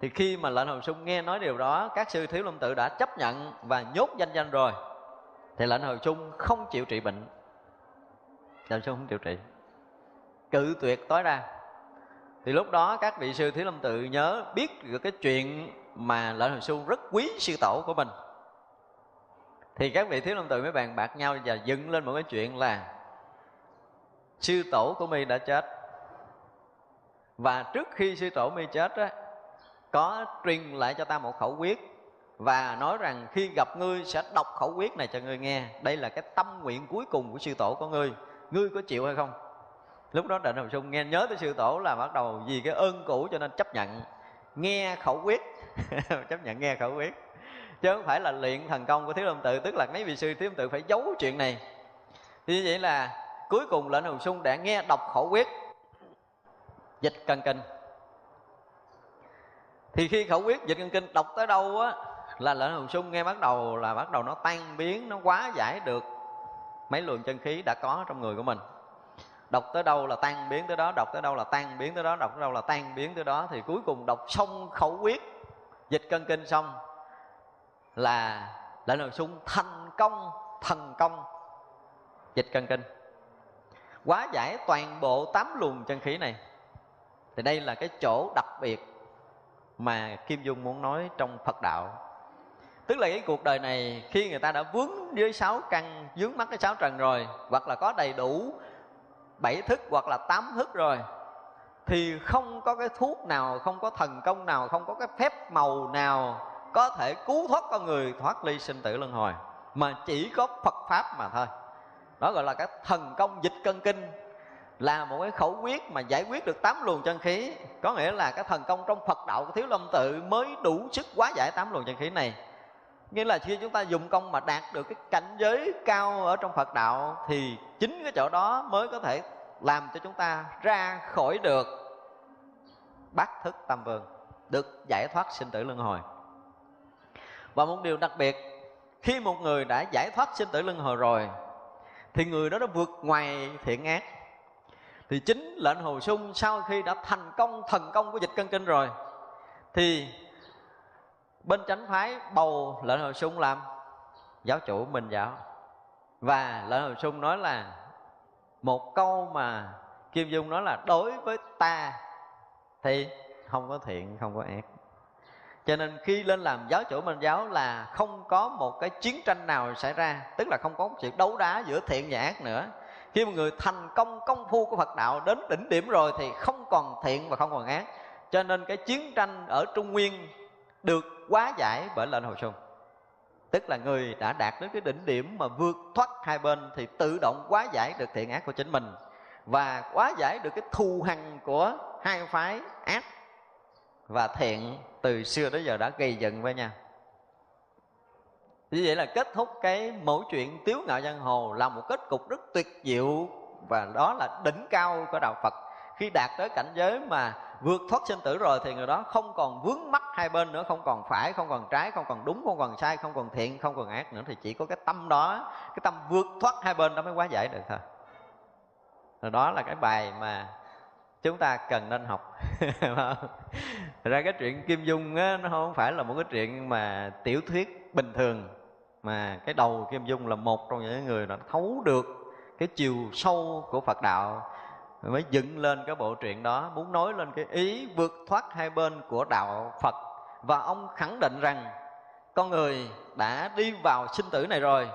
Thì khi mà Lệnh Hồ Xung nghe nói điều đó, các sư Thiếu Lâm Tự đã chấp nhận và nhốt Doanh rồi, thì Lệnh Hồ Xung không chịu trị bệnh. Lệnh Hồ Xung không chịu trị, cự tuyệt tối đa. Thì lúc đó các vị sư Thiếu Lâm Tự nhớ biết được cái chuyện mà Lệnh Hồ Xung rất quý sư tổ của mình, thì các vị Thiếu Lâm Tự mới bàn bạc nhau và dựng lên một cái chuyện là sư tổ của mi đã chết, và trước khi sư tổ mi chết á, có truyền lại cho ta một khẩu quyết, và nói rằng khi gặp ngươi sẽ đọc khẩu quyết này cho ngươi nghe. Đây là cái tâm nguyện cuối cùng của sư tổ của ngươi, ngươi có chịu hay không? Lúc đó Lệnh Hồ Xung nghe nhớ tới sư tổ là bắt đầu vì cái ơn cũ cho nên chấp nhận. nghe khẩu quyết chấp nhận nghe khẩu quyết, chứ không phải là luyện thần công của Thiếu Lâm Tự. Tức là mấy vị sư Thiếu Lâm Tự phải giấu chuyện này. Như vậy là cuối cùng Lệnh Hồ Xung đã nghe đọc khẩu quyết Dịch Căn Kinh. Thì khi khẩu quyết Dịch Căn Kinh đọc tới đâu á, là Lệnh Hồ Xung nghe bắt đầu là nó tan biến, nó quá giải được mấy luồng chân khí đã có trong người của mình. Đọc tới đâu là tan biến tới đó, đọc tới đâu là tan biến tới đó, đọc tới đâu là tan biến tới đó. Thì cuối cùng đọc xong khẩu quyết Dịch Căn Kinh xong là Lệnh Hồ Xung thành công thần công Dịch Căn Kinh, quá giải toàn bộ 8 luồng chân khí này. Thì đây là cái chỗ đặc biệt mà Kim Dung muốn nói trong Phật đạo. Tức là cái cuộc đời này, khi người ta đã vướng dưới 6 căn, vướng mắc cái 6 trần rồi, hoặc là có đầy đủ 7 thức hoặc là 8 thức rồi, thì không có cái thuốc nào, không có thần công nào, không có cái phép màu nào có thể cứu thoát con người thoát ly sinh tử luân hồi, mà chỉ có Phật Pháp mà thôi. Đó gọi là cái thần công Dịch Căn Kinh, là một cái khẩu quyết mà giải quyết được 8 luồng chân khí. Có nghĩa là cái thần công trong Phật đạo của Thiếu Lâm Tự mới đủ sức quá giải 8 luồng chân khí này. Nghĩa là khi chúng ta dùng công mà đạt được cái cảnh giới cao ở trong Phật đạo, thì chính cái chỗ đó mới có thể làm cho chúng ta ra khỏi được Bát Thức Tâm Vương, được giải thoát sinh tử luân hồi. Và một điều đặc biệt, khi một người đã giải thoát sinh tử luân hồi rồi, thì người đó đã vượt ngoài thiện ác. Thì chính Lệnh Hồ Xung sau khi đã thành công thần công của Dịch Căn Kinh rồi, thì bên Chánh Phái bầu Lệnh Hồ Xung làm giáo chủ Minh Giáo. Và Lệnh Hồ Xung nói là một câu mà Kim Dung nói là: đối với ta thì không có thiện, không có ác. Cho nên khi lên làm giáo chủ Minh Giáo là không có một cái chiến tranh nào xảy ra, tức là không có một chuyện đấu đá giữa thiện và ác nữa. Khi một người thành công công phu của Phật đạo đến đỉnh điểm rồi thì không còn thiện và không còn ác. Cho nên cái chiến tranh ở Trung Nguyên được quá giải bởi Lệnh Hồ Xung. Tức là người đã đạt đến cái đỉnh điểm mà vượt thoát hai bên thì tự động quá giải được thiện ác của chính mình, và quá giải được cái thù hằn của hai phái ác và thiện từ xưa tới giờ đã gây dựng với nhau. Như vậy là kết thúc cái mẫu chuyện tiếu ngạo giang hồ là một kết cục rất tuyệt diệu, và đó là đỉnh cao của đạo Phật. Khi đạt tới cảnh giới mà vượt thoát sinh tử rồi thì người đó không còn vướng mắc hai bên nữa, không còn phải, không còn trái, không còn đúng, không còn sai, không còn thiện, không còn ác nữa. Thì chỉ có cái tâm đó, cái tâm vượt thoát hai bên đó mới quá giải được thôi. Rồi đó là cái bài mà chúng ta cần nên học. Thật ra cái chuyện Kim Dung á, nó không phải là một cái chuyện mà tiểu thuyết bình thường, mà cái đầu Kim Dung là một trong những người đã thấu được cái chiều sâu của Phật đạo, mới dựng lên cái bộ truyện đó, muốn nói lên cái ý vượt thoát hai bên của đạo Phật. Và ông khẳng định rằng con người đã đi vào sinh tử này rồi,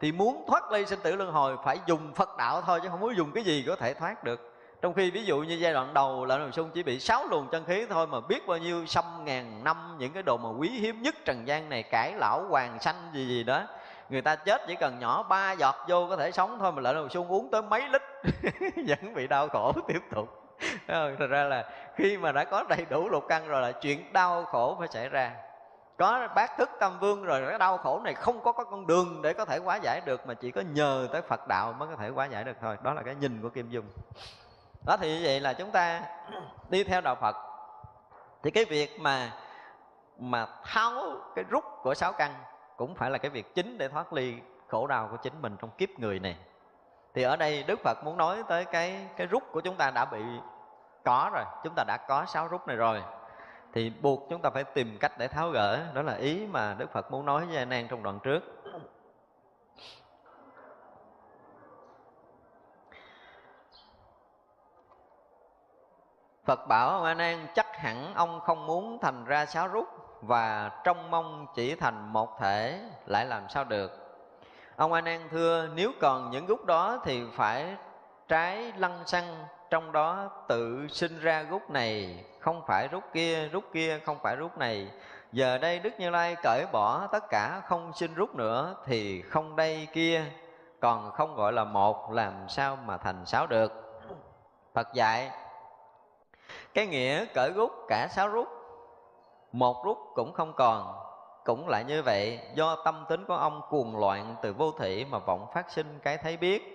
thì muốn thoát ly sinh tử luân hồi phải dùng Phật đạo thôi, chứ không muốn dùng cái gì có thể thoát được. Trong khi ví dụ như giai đoạn đầu Lệnh Hồ Xung chỉ bị 6 luồng chân khí thôi, mà biết bao nhiêu trăm ngàn năm những cái đồ mà quý hiếm nhất trần gian này, cải lão hoàng sanh gì đó, người ta chết chỉ cần nhỏ 3 giọt vô có thể sống thôi, mà Lệnh Hồ Xung uống tới mấy lít vẫn bị đau khổ tiếp tục. Thật ra là khi mà đã có đầy đủ lục căn rồi là chuyện đau khổ phải xảy ra. Có Bát Thức Tâm Vương rồi, cái đau khổ này không có con đường để có thể hóa giải được, mà chỉ có nhờ tới Phật đạo mới có thể hóa giải được thôi. Đó là cái nhìn của Kim Dung. Đó, thì như vậy là chúng ta đi theo đạo Phật thì cái việc mà tháo cái rút của 6 căn cũng phải là cái việc chính để thoát ly khổ đau của chính mình trong kiếp người này. Thì ở đây Đức Phật muốn nói tới cái rút của chúng ta đã bị có rồi, chúng ta đã có 6 rút này rồi, thì buộc chúng ta phải tìm cách để tháo gỡ. Đó là ý mà Đức Phật muốn nói với A Nan trong đoạn trước. Phật bảo: A Nan, chắc hẳn ông không muốn thành ra 6 rút và trông mong chỉ thành một thể, lại làm sao được. Ông A Nan thưa, nếu còn những gút đó thì phải trái lăng xăng, trong đó tự sinh ra gút này, không phải rút kia không phải rút này. Giờ đây Đức Như Lai cởi bỏ tất cả không sinh rút nữa, thì không đây kia còn không gọi là một, làm sao mà thành 6 được. Phật dạy cái nghĩa cởi rút cả 6 rút một rút cũng không còn. Cũng lại như vậy, do tâm tính của ông cuồng loạn từ vô thỉ mà vọng phát sinh cái thấy biết.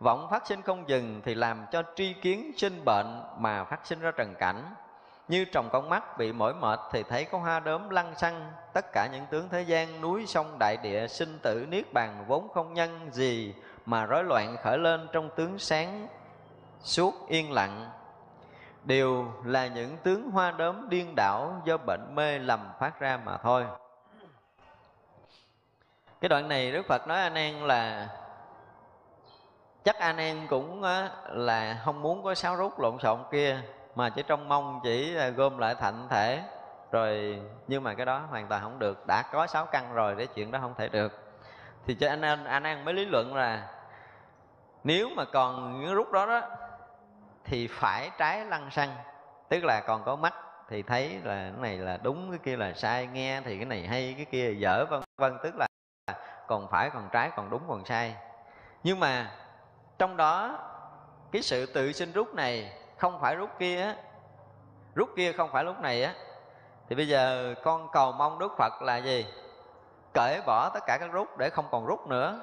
Vọng phát sinh không dừng thì làm cho tri kiến sinh bệnh mà phát sinh ra trần cảnh. Như trồng con mắt bị mỏi mệt thì thấy có hoa đốm lăng xăng. Tất cả những tướng thế gian, núi sông đại địa, sinh tử niết bàn vốn không nhân gì mà rối loạn khởi lên trong tướng sáng suốt yên lặng. Đều là những tướng hoa đốm điên đảo do bệnh mê lầm phát ra mà thôi. Cái đoạn này Đức Phật nói A Nan là chắc A Nan cũng là không muốn có sáo rút lộn xộn kia, mà chỉ trong mong chỉ gom lại thạnh thể rồi. Nhưng mà cái đó hoàn toàn không được, đã có sáu căn rồi để chuyện đó không thể được. Thì cho A Nan mới lý luận là nếu mà còn những rút đó đó thì phải trái lăng xăng, tức là còn có mắt thì thấy là cái này là đúng, cái kia là sai, nghe thì cái này hay, cái kia dở, vân vân, tức là còn phải, còn trái, còn đúng, còn sai. Nhưng mà trong đó cái sự tự sinh rút này không phải rút kia, rút kia không phải lúc này á. Thì bây giờ con cầu mong Đức Phật là gì? Cởi bỏ tất cả các rút để không còn rút nữa,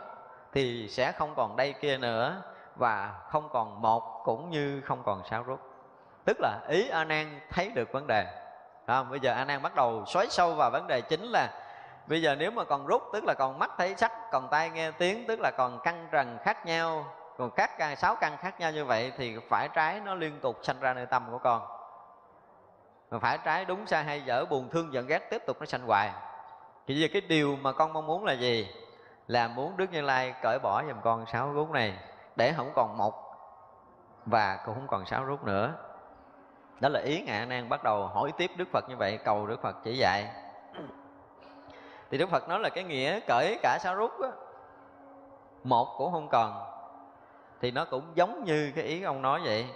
thì sẽ không còn đây kia nữa, và không còn một cũng như không còn sáu rút. Tức là ý A Nan thấy được vấn đề. Không, bây giờ A Nan bắt đầu xoáy sâu vào vấn đề chính là bây giờ nếu mà còn rút tức là còn mắt thấy sắc, còn tai nghe tiếng, tức là còn căn trần khác nhau, còn các sáu căn khác nhau như vậy, thì phải trái nó liên tục sanh ra nơi tâm của con. Mà phải trái đúng sai hay dở, buồn thương giận ghét tiếp tục nó sanh hoài. Thì bây giờ cái điều mà con mong muốn là gì? Là muốn Đức Như Lai cởi bỏ giùm con sáu rút này, để không còn một và cũng không còn sáu rút nữa. Đó là ý ngài A Nan bắt đầu hỏi tiếp Đức Phật như vậy, cầu Đức Phật chỉ dạy. Thì Đức Phật nói là cái nghĩa cởi cả sáu rút đó, một cũng không còn, thì nó cũng giống như cái ý ông nói vậy.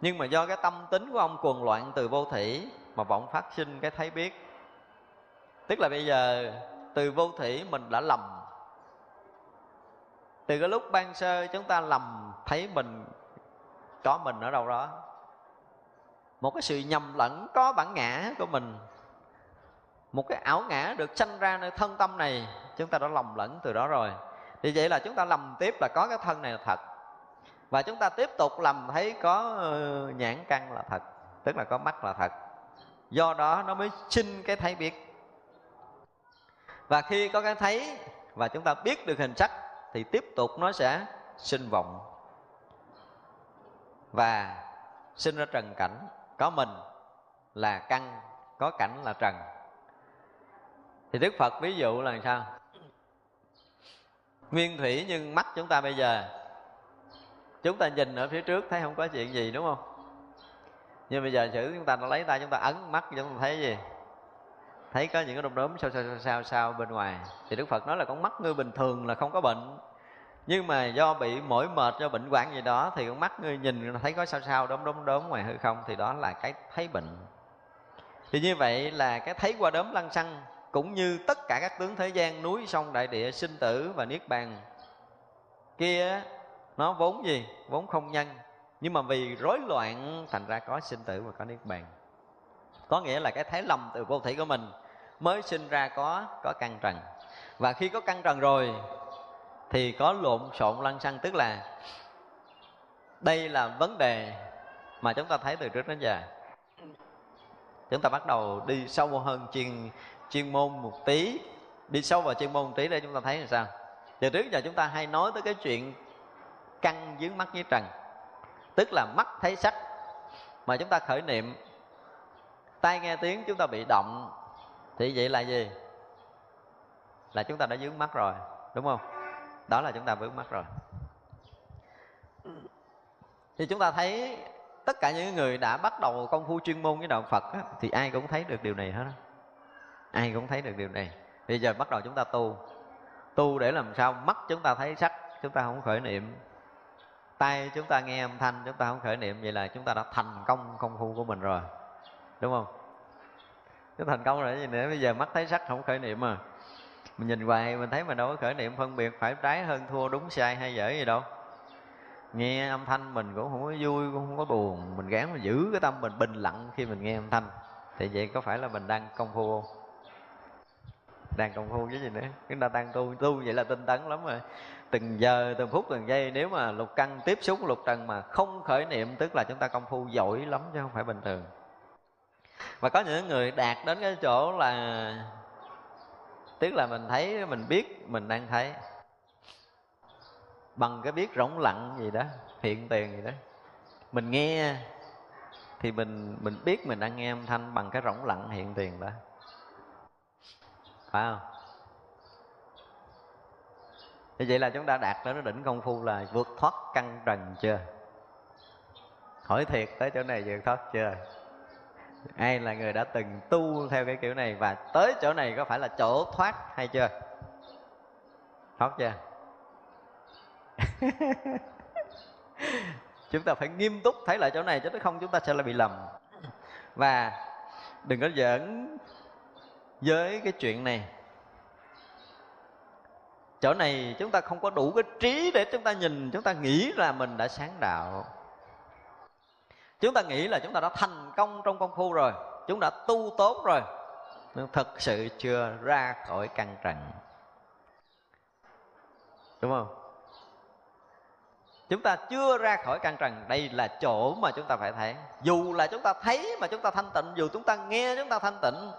Nhưng mà do cái tâm tính của ông cuồng loạn từ vô thỉ mà vọng phát sinh cái thấy biết. Tức là bây giờ từ vô thỉ mình đã lầm. Từ cái lúc ban sơ chúng ta lầm thấy mình có mình ở đâu đó, một cái sự nhầm lẫn có bản ngã của mình, một cái ảo ngã được sanh ra nơi thân tâm này, chúng ta đã lầm lẫn từ đó rồi. Vì vậy là chúng ta lầm tiếp là có cái thân này là thật, và chúng ta tiếp tục lầm thấy có nhãn căn là thật, tức là có mắt là thật. Do đó nó mới sinh cái thấy biết. Và khi có cái thấy và chúng ta biết được hình sắc thì tiếp tục nó sẽ sinh vọng và sinh ra trần cảnh. Có mình là căn, có cảnh là trần. Thì Đức Phật ví dụ là sao? Nguyên thủy, nhưng mắt chúng ta bây giờ chúng ta nhìn ở phía trước thấy không có chuyện gì, đúng không? Nhưng bây giờ thử chúng ta lấy tay chúng ta ấn mắt, chúng ta thấy gì? Thấy có những cái đom đóm sao bên ngoài. Thì Đức Phật nói là con mắt ngươi bình thường là không có bệnh, nhưng mà do bị mỏi mệt, do bệnh hoạn gì đó, thì con mắt ngươi nhìn thấy có sao đom đóm ngoài hư không, thì đó là cái thấy bệnh. Thì như vậy là cái thấy qua đốm lăng xăng, cũng như tất cả các tướng thế gian, núi sông đại địa, sinh tử và niết bàn kia, nó vốn gì? Vốn không nhân, nhưng mà vì rối loạn thành ra có sinh tử và có niết bàn. Có nghĩa là cái thấy lầm từ vô thủy của mình mới sinh ra có căn trần. Và khi có căn trần rồi thì có lộn xộn lăng xăng, tức là đây là vấn đề mà chúng ta thấy từ trước đến giờ. Chúng ta bắt đầu đi sâu hơn chuyên môn một tí, đi sâu vào chuyên môn một tí để chúng ta thấy là sao. Từ trước giờ chúng ta hay nói tới cái chuyện căn dưới mắt với trần, tức là mắt thấy sắc mà chúng ta khởi niệm, tai nghe tiếng chúng ta bị động, thì vậy là gì? Là chúng ta đã vướng mắt rồi, đúng không? Đó là chúng ta vướng mắt rồi. Thì chúng ta thấy tất cả những người đã bắt đầu công phu chuyên môn với đạo Phật á, thì ai cũng thấy được điều này hết. Ai cũng thấy được điều này. Bây giờ bắt đầu chúng ta tu để làm sao mắt chúng ta thấy sắc, chúng ta không khởi niệm. Tai chúng ta nghe âm thanh, chúng ta không khởi niệm. Vậy là chúng ta đã thành công công phu của mình rồi, đúng không? Chúng thành công rồi gì nữa? Bây giờ mắt thấy sắc không khởi niệm mà mình nhìn hoài mình thấy mình đâu có khởi niệm phân biệt phải trái hơn thua, đúng sai hay dở gì đâu. Nghe âm thanh mình cũng không có vui, cũng không có buồn, mình gán mình giữ cái tâm mình bình lặng khi mình nghe âm thanh. Thì vậy có phải là mình đang công phu không? Đang công phu với gì nữa. Chúng ta đang tu vậy là tinh tấn lắm rồi. Từng giờ, từng phút, từng giây, nếu mà lục căn tiếp xúc lục trần mà không khởi niệm, tức là chúng ta công phu giỏi lắm chứ không phải bình thường. Và có những người đạt đến cái chỗ là, tức là mình thấy, mình biết mình đang thấy, bằng cái biết rỗng lặng gì đó, hiện tiền gì đó. Mình nghe thì mình biết mình đang nghe âm thanh bằng cái rỗng lặng hiện tiền đó, phải không? Như vậy là chúng ta đạt đến đỉnh công phu là vượt thoát căn trần chưa? Hỏi thiệt, tới chỗ này vượt thoát chưa? Ai là người đã từng tu theo cái kiểu này và tới chỗ này có phải là chỗ thoát hay chưa? Thoát chưa? Chúng ta phải nghiêm túc thấy lại chỗ này, chứ không chúng ta sẽ lại bị lầm. Và đừng có giỡn với cái chuyện này. Chỗ này chúng ta không có đủ cái trí để chúng ta nhìn, chúng ta nghĩ là mình đã sáng đạo. Chúng ta nghĩ là chúng ta đã thành công trong công phu rồi, chúng đã tu tốt rồi, nhưng thật sự chưa ra khỏi căn trần, đúng không? Chúng ta chưa ra khỏi căn trần, đây là chỗ mà chúng ta phải thấy. Dù là chúng ta thấy mà chúng ta thanh tịnh, dù chúng ta nghe chúng ta thanh tịnh.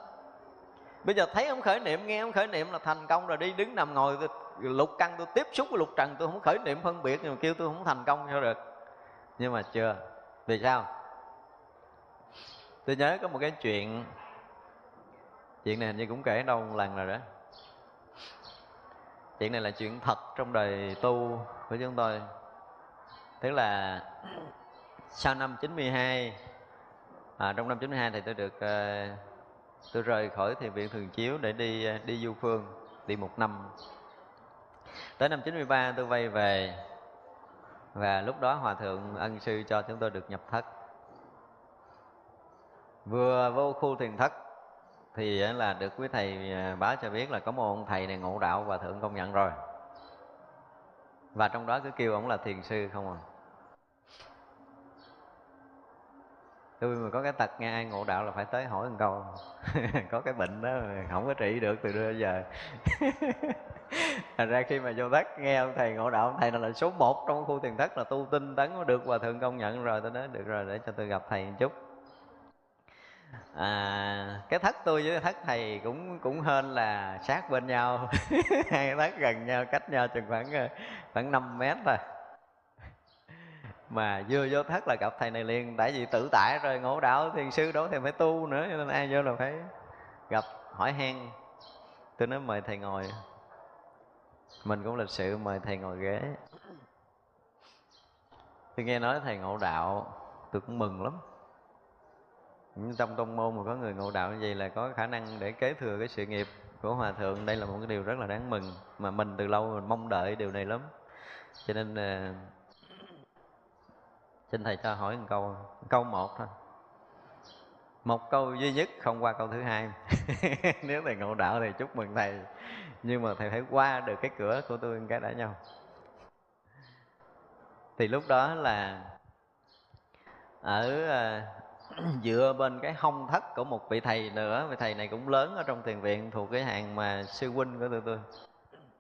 Bây giờ thấy không khởi niệm, nghe không khởi niệm là thành công rồi. Đi đứng nằm ngồi, lục căn tôi tiếp xúc với lục trần, tôi không khởi niệm phân biệt, nhưng mà kêu tôi không thành công sao được. Nhưng mà chưa. Vì sao? Tôi nhớ có một cái chuyện, chuyện này hình như cũng kể đâu một lần rồi đó. Chuyện này là chuyện thật trong đời tu của chúng tôi. Tức là sau năm 92, trong năm 92 thì tôi rời khỏi thiền viện Thường Chiếu để đi du phương, đi một năm. Tới năm 93 tôi quay về, và lúc đó Hòa Thượng Ân Sư cho chúng tôi được nhập thất. Vừa vô khu thiền thất thì là được quý thầy báo cho biết là có một ông thầy này ngộ đạo Hòa Thượng công nhận rồi. Và trong đó cứ kêu ổng là thiền sư không à. Tôi mà có cái tật nghe ai ngộ đạo là phải tới hỏi một câu. Có cái bệnh đó không có trị được từ đưa giờ. Thành ra khi mà vô thất nghe ông thầy ngộ đạo, ông thầy là số 1 trong khu thiền thất, là tu tinh tấn được Hòa Thượng công nhận rồi. Tôi nói được rồi, để cho tôi gặp thầy một chút. Cái thất tôi với thất thầy cũng hên là sát bên nhau. Hai thất gần nhau, cách nhau chừng khoảng 5 mét thôi. Mà vừa vô thất là gặp thầy này liền. Tại vì tự tại rồi, ngộ đạo thiền sư đó thì phải tu nữa, cho nên ai vô là phải gặp hỏi han. Tôi nói mời thầy ngồi. Mình cũng lịch sự mời thầy ngồi ghế. Tôi nghe nói thầy ngộ đạo, tôi cũng mừng lắm. Trong tông môn mà có người ngộ đạo như vậy là có khả năng để kế thừa cái sự nghiệp của Hòa Thượng. Đây là một cái điều rất là đáng mừng, mà mình từ lâu mình mong đợi điều này lắm. Cho nên xin thầy cho hỏi một câu một thôi. Một câu duy nhất, không qua câu thứ hai. Nếu thầy ngộ đạo thì chúc mừng thầy, nhưng mà thầy phải qua được cái cửa của tôi cái đã nhau. Thì lúc đó là ở dựa bên cái hông thất của một vị thầy nữa. Vị thầy này cũng lớn ở trong thiền viện, thuộc cái hàng mà sư huynh của tôi.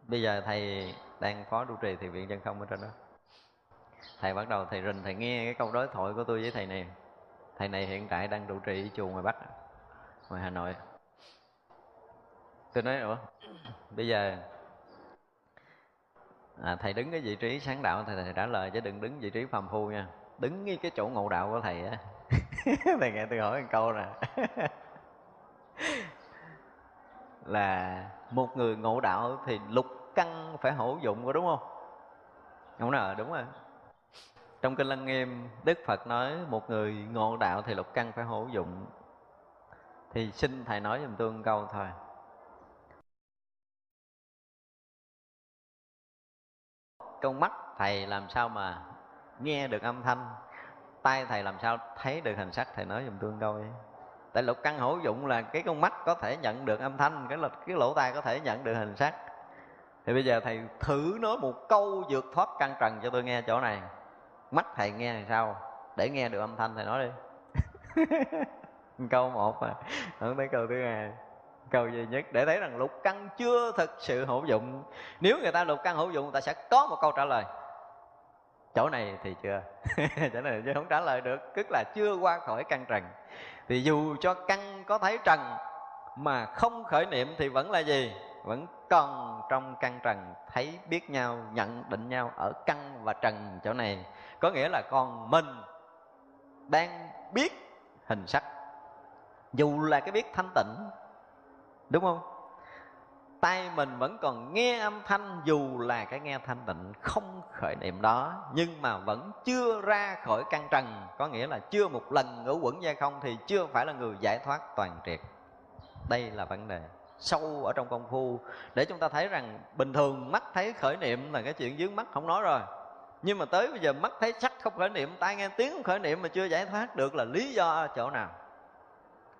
Bây giờ thầy đang phó trụ trì thiền viện Chân Không ở trên đó. Thầy bắt đầu thầy rình, thầy nghe cái câu đối thoại của tôi với thầy này. Thầy này hiện tại đang trụ trì chùa ngoài Bắc, ngoài Hà Nội. Tôi nói ủa, bây giờ thầy đứng cái vị trí sáng đạo, thầy trả lời, chứ đừng đứng vị trí phàm phu nha. Đứng ngay cái chỗ ngộ đạo của thầy á. Thầy nghe tôi hỏi một câu nè. Là một người ngộ đạo thì lục căn phải hữu dụng rồi đúng không? Không nào, đúng rồi. Trong Kinh Lăng Nghiêm, Đức Phật nói một người ngộ đạo thì lục căn phải hữu dụng. Thì xin thầy nói giùm tôi một câu thôi. Con mắt thầy làm sao mà nghe được âm thanh, tai thầy làm sao thấy được hình sắc? Thầy nói giùm tôi câu ấy. Tại lục căn hữu dụng là cái con mắt có thể nhận được âm thanh, cái lỗ tai có thể nhận được hình sắc. Thì bây giờ thầy thử nói một câu vượt thoát căn trần cho tôi nghe chỗ này. Mắt thầy nghe làm sao để nghe được âm thanh, thầy nói đi. Câu một mà không tới câu thứ hai, câu duy nhất để thấy rằng lục căn chưa thực sự hữu dụng. Nếu người ta lục căn hữu dụng, người ta sẽ có một câu trả lời. Chỗ này thì chưa chỗ này chứ không trả lời được, tức là chưa qua khỏi căn trần. Thì dù cho căn có thấy trần mà không khởi niệm thì vẫn là gì? Vẫn còn trong căn trần, thấy biết nhau, nhận định nhau ở căn và trần chỗ này. Có nghĩa là còn mình đang biết hình sắc, dù là cái biết thanh tịnh, đúng không? Tai mình vẫn còn nghe âm thanh, dù là cái nghe thanh tịnh không khởi niệm đó, nhưng mà vẫn chưa ra khỏi căn trần. Có nghĩa là chưa một lần ngũ uẩn giai không thì chưa phải là người giải thoát toàn triệt. Đây là vấn đề sâu ở trong công phu, để chúng ta thấy rằng bình thường mắt thấy khởi niệm là cái chuyện dướng mắt không nói rồi, nhưng mà tới bây giờ mắt thấy sắc không khởi niệm, tai nghe tiếng không khởi niệm mà chưa giải thoát được là lý do ở chỗ nào.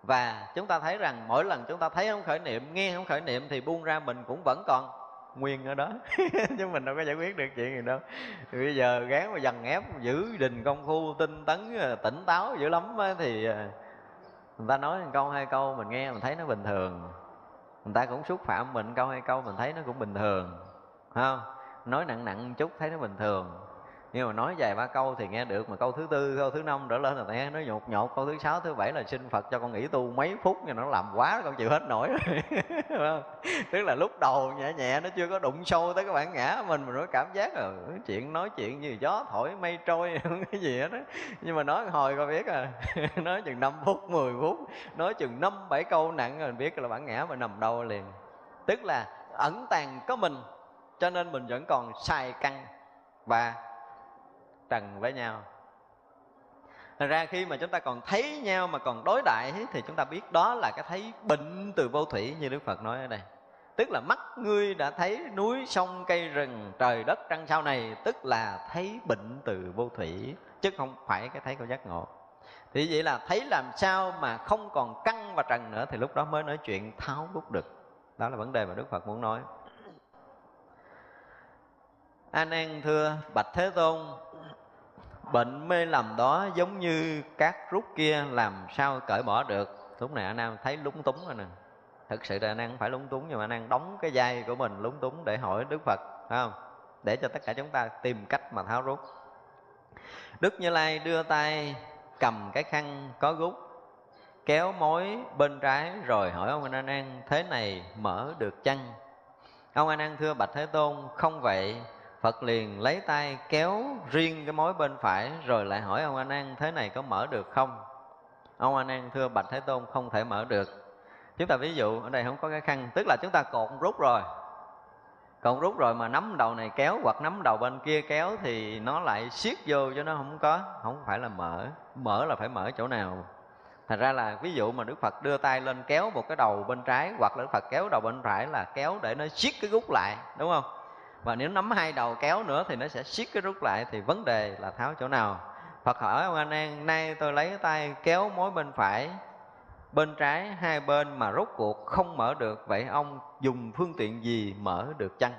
Và chúng ta thấy rằng mỗi lần chúng ta thấy không khởi niệm, nghe không khởi niệm thì buông ra mình cũng vẫn còn nguyên ở đó chứ mình đâu có giải quyết được chuyện gì đâu. Thì bây giờ gán mà dằn ép giữ đình công phu tinh tấn tỉnh táo dữ lắm thì người ta nói một câu hai câu mình nghe mình thấy nó bình thường, người ta cũng xúc phạm mình câu hai câu mình thấy nó cũng bình thường, không nói nặng nặng một chút thấy nó bình thường, nhưng mà nói vài ba câu thì nghe được, mà câu thứ tư câu thứ năm trở lên là nghe nó nhột nhột, câu thứ sáu thứ bảy là xin Phật cho con nghỉ tu mấy phút, nhưng nó làm quá con chịu hết nổi rồi tức là lúc đầu nhẹ nhẹ nó chưa có đụng sâu tới cái bản ngã mình mới cảm giác là chuyện nói chuyện như gió thổi mây trôi không cái gì hết đó. Nhưng mà nói hồi coi biết à nói chừng 5 phút 10 phút, nói chừng 5-7 câu nặng rồi mình biết là bản ngã mình nằm đâu liền. Tức là ẩn tàng có mình, cho nên mình vẫn còn xài căn và trần với nhau. Thật ra khi mà chúng ta còn thấy nhau mà còn đối đại thì chúng ta biết đó là cái thấy bệnh từ vô thủy như Đức Phật nói ở đây. Tức là mắt ngươi đã thấy núi sông cây rừng trời đất trăng sao này, tức là thấy bệnh từ vô thủy, chứ không phải cái thấy của giác ngộ. Thì vậy là thấy làm sao mà không còn căn và trần nữa, thì lúc đó mới nói chuyện tháo gút được. Đó là vấn đề mà Đức Phật muốn nói. A Nan thưa bạch Thế Tôn, bệnh mê lầm đó giống như các rút kia, làm sao cởi bỏ được? Lúc này A Nan thấy lúng túng rồi nè. Thực sự là A Nan không phải lúng túng, nhưng mà A Nan đóng cái vai của mình lúng túng để hỏi Đức Phật, phải không? Để cho tất cả chúng ta tìm cách mà tháo rút. Đức Như Lai đưa tay cầm cái khăn có gút, kéo mối bên trái rồi hỏi ông A Nan, thế này mở được chăng? Ông A Nan thưa bạch Thế Tôn, không vậy. Phật liền lấy tay kéo riêng cái mối bên phải rồi lại hỏi ông A Nan, thế này có mở được không? Ông A Nan thưa bạch Thế Tôn, không thể mở được. Chúng ta ví dụ ở đây không có cái khăn, tức là chúng ta cột rút rồi, cột rút rồi mà nắm đầu này kéo hoặc nắm đầu bên kia kéo thì nó lại siết vô cho nó không có, không phải là mở. Mở là phải mở chỗ nào? Thành ra là ví dụ mà Đức Phật đưa tay lên kéo một cái đầu bên trái hoặc là Đức Phật kéo đầu bên phải là kéo để nó siết cái rút lại, đúng không? Và nếu nắm hai đầu kéo nữa thì nó sẽ siết cái rút lại, thì vấn đề là tháo chỗ nào? Phật hỏi ông A Nan, nay tôi lấy tay kéo mối bên phải, bên trái hai bên mà rút cuộc không mở được, vậy ông dùng phương tiện gì mở được chăng?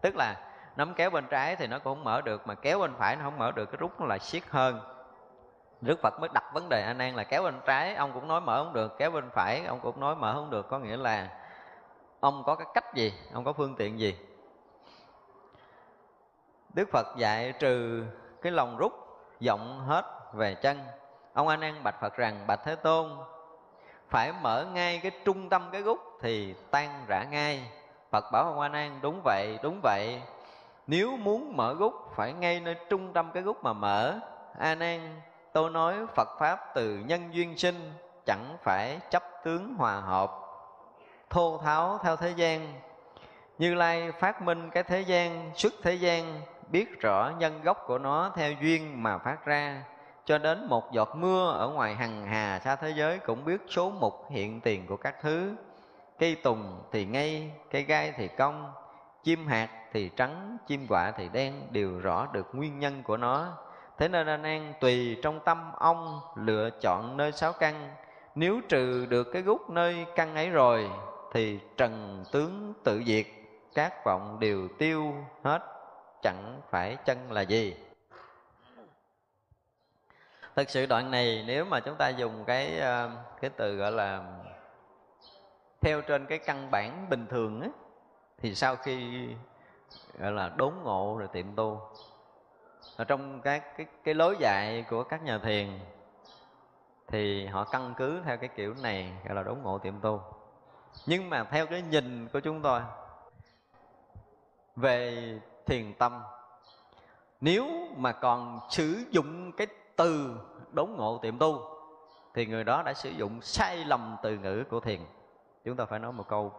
Tức là nắm kéo bên trái thì nó cũng không mở được, mà kéo bên phải nó không mở được, cái rút nó lại siết hơn. Đức Phật mới đặt vấn đề A Nan là kéo bên trái ông cũng nói mở không được, kéo bên phải ông cũng nói mở không được, có nghĩa là ông có cái cách gì, ông có phương tiện gì? Đức Phật dạy trừ cái lòng rút rộng hết về chân. Ông A Nan bạch Phật rằng, bạch Thế Tôn, phải mở ngay cái trung tâm cái rút thì tan rã ngay. Phật bảo ông A Nan, đúng vậy, đúng vậy. Nếu muốn mở rút phải ngay nơi trung tâm cái rút mà mở. A Nan, tôi nói Phật pháp từ nhân duyên sinh, chẳng phải chấp tướng hòa hợp, thô tháo theo thế gian. Như Lai phát minh cái thế gian, xuất thế gian, biết rõ nhân gốc của nó theo duyên mà phát ra. Cho đến một giọt mưa ở ngoài hằng hà xa thế giới cũng biết số mục hiện tiền của các thứ. Cây tùng thì ngây, cây gai thì cong, chim hạt thì trắng, chim quạ thì đen, đều rõ được nguyên nhân của nó. Thế nên A Nan tùy trong tâm ông lựa chọn nơi sáu căn. Nếu trừ được cái gút nơi căn ấy rồi thì trần tướng tự diệt, các vọng đều tiêu hết, chẳng phải chân là gì. Thực sự đoạn này nếu mà chúng ta dùng cái từ gọi là theo trên cái căn bản bình thường á, thì sau khi gọi là đốn ngộ rồi tiệm tu, ở trong các cái lối dạy của các nhà thiền thì họ căn cứ theo cái kiểu này gọi là đốn ngộ tiệm tu. Nhưng mà theo cái nhìn của chúng tôi về thiền tâm, nếu mà còn sử dụng cái từ đốn ngộ tiệm tu thì người đó đã sử dụng sai lầm từ ngữ của thiền. Chúng ta phải nói một câu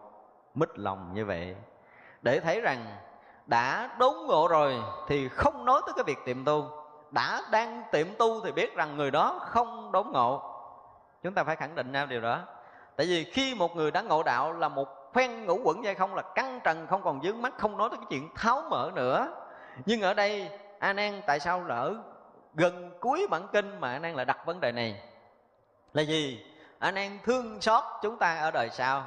mít lòng như vậy để thấy rằng đã đốn ngộ rồi thì không nói tới cái việc tiệm tu, đã đang tiệm tu thì biết rằng người đó không đốn ngộ. Chúng ta phải khẳng định ra điều đó. Tại vì khi một người đã ngộ đạo là một phen ngũ quẩn dai không, là căng trần không còn vướng mắc, không nói tới cái chuyện tháo mở nữa. Nhưng ở đây A Nan tại sao lỡ gần cuối bản kinh mà A Nan lại đặt vấn đề này? Là gì? A Nan thương xót chúng ta ở đời sau,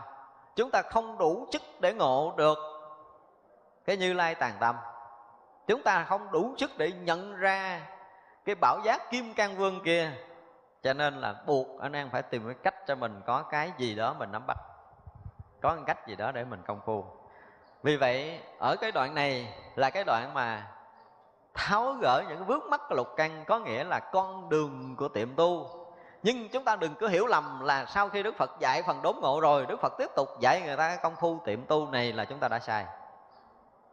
chúng ta không đủ chức để ngộ được cái Như Lai Tàng Tâm, chúng ta không đủ sức để nhận ra cái bảo giác Kim Cang Vương kia, cho nên là buộc A Nan phải tìm cái cách cho mình có cái gì đó mình nắm bắt, có cái cách gì đó để mình công phu. Vì vậy ở cái đoạn này là cái đoạn mà tháo gỡ những vướng mắc lục căn, có nghĩa là con đường của tiệm tu. Nhưng chúng ta đừng có hiểu lầm là sau khi Đức Phật dạy phần đốn ngộ rồi, Đức Phật tiếp tục dạy người ta công phu tiệm tu này là chúng ta đã sai.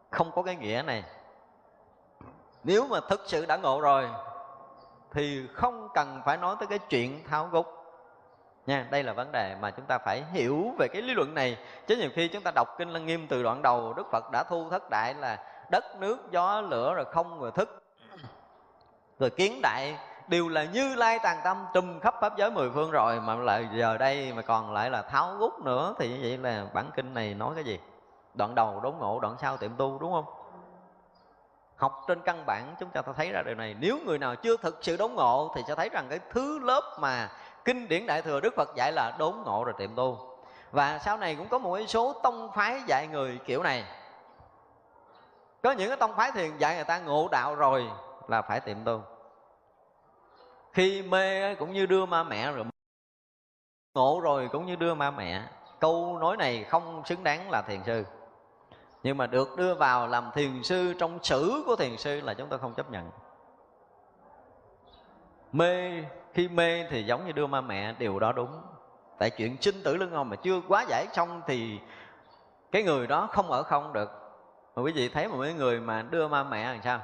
Không có cái nghĩa này. Nếu mà thực sự đã ngộ rồi thì không cần phải nói tới cái chuyện tháo gốc nha. Đây là vấn đề mà chúng ta phải hiểu về cái lý luận này. Chứ nhiều khi chúng ta đọc Kinh Lăng Nghiêm từ đoạn đầu, Đức Phật đã thu thất đại là đất nước gió lửa rồi không rồi thức rồi kiến đại, đều là Như Lai Tàng Tâm trùm khắp pháp giới mười phương rồi, mà lại giờ đây mà còn lại là tháo gốc nữa, thì như vậy là bản kinh này nói cái gì? Đoạn đầu đốn ngộ, đoạn sau tiệm tu, đúng không? Học trên căn bản chúng ta thấy ra điều này. Nếu người nào chưa thực sự đốn ngộ thì sẽ thấy rằng cái thứ lớp mà kinh điển Đại Thừa Đức Phật dạy là đốn ngộ rồi tiệm tu. Và sau này cũng có một số tông phái dạy người kiểu này. Có những cái tông phái thiền dạy người ta ngộ đạo rồi là phải tiệm tu. Khi mê cũng như đưa ma mẹ rồi, ngộ rồi cũng như đưa ma mẹ. Câu nói này không xứng đáng là thiền sư, nhưng mà được đưa vào làm thiền sư trong sử của thiền sư là chúng tôi không chấp nhận. Mê, khi mê thì giống như đưa ma mẹ, điều đó đúng. Tại chuyện sinh tử luân hồi mà chưa quá giải xong thì cái người đó không ở không được. Mà quý vị thấy một cái người mà đưa ma mẹ làm sao?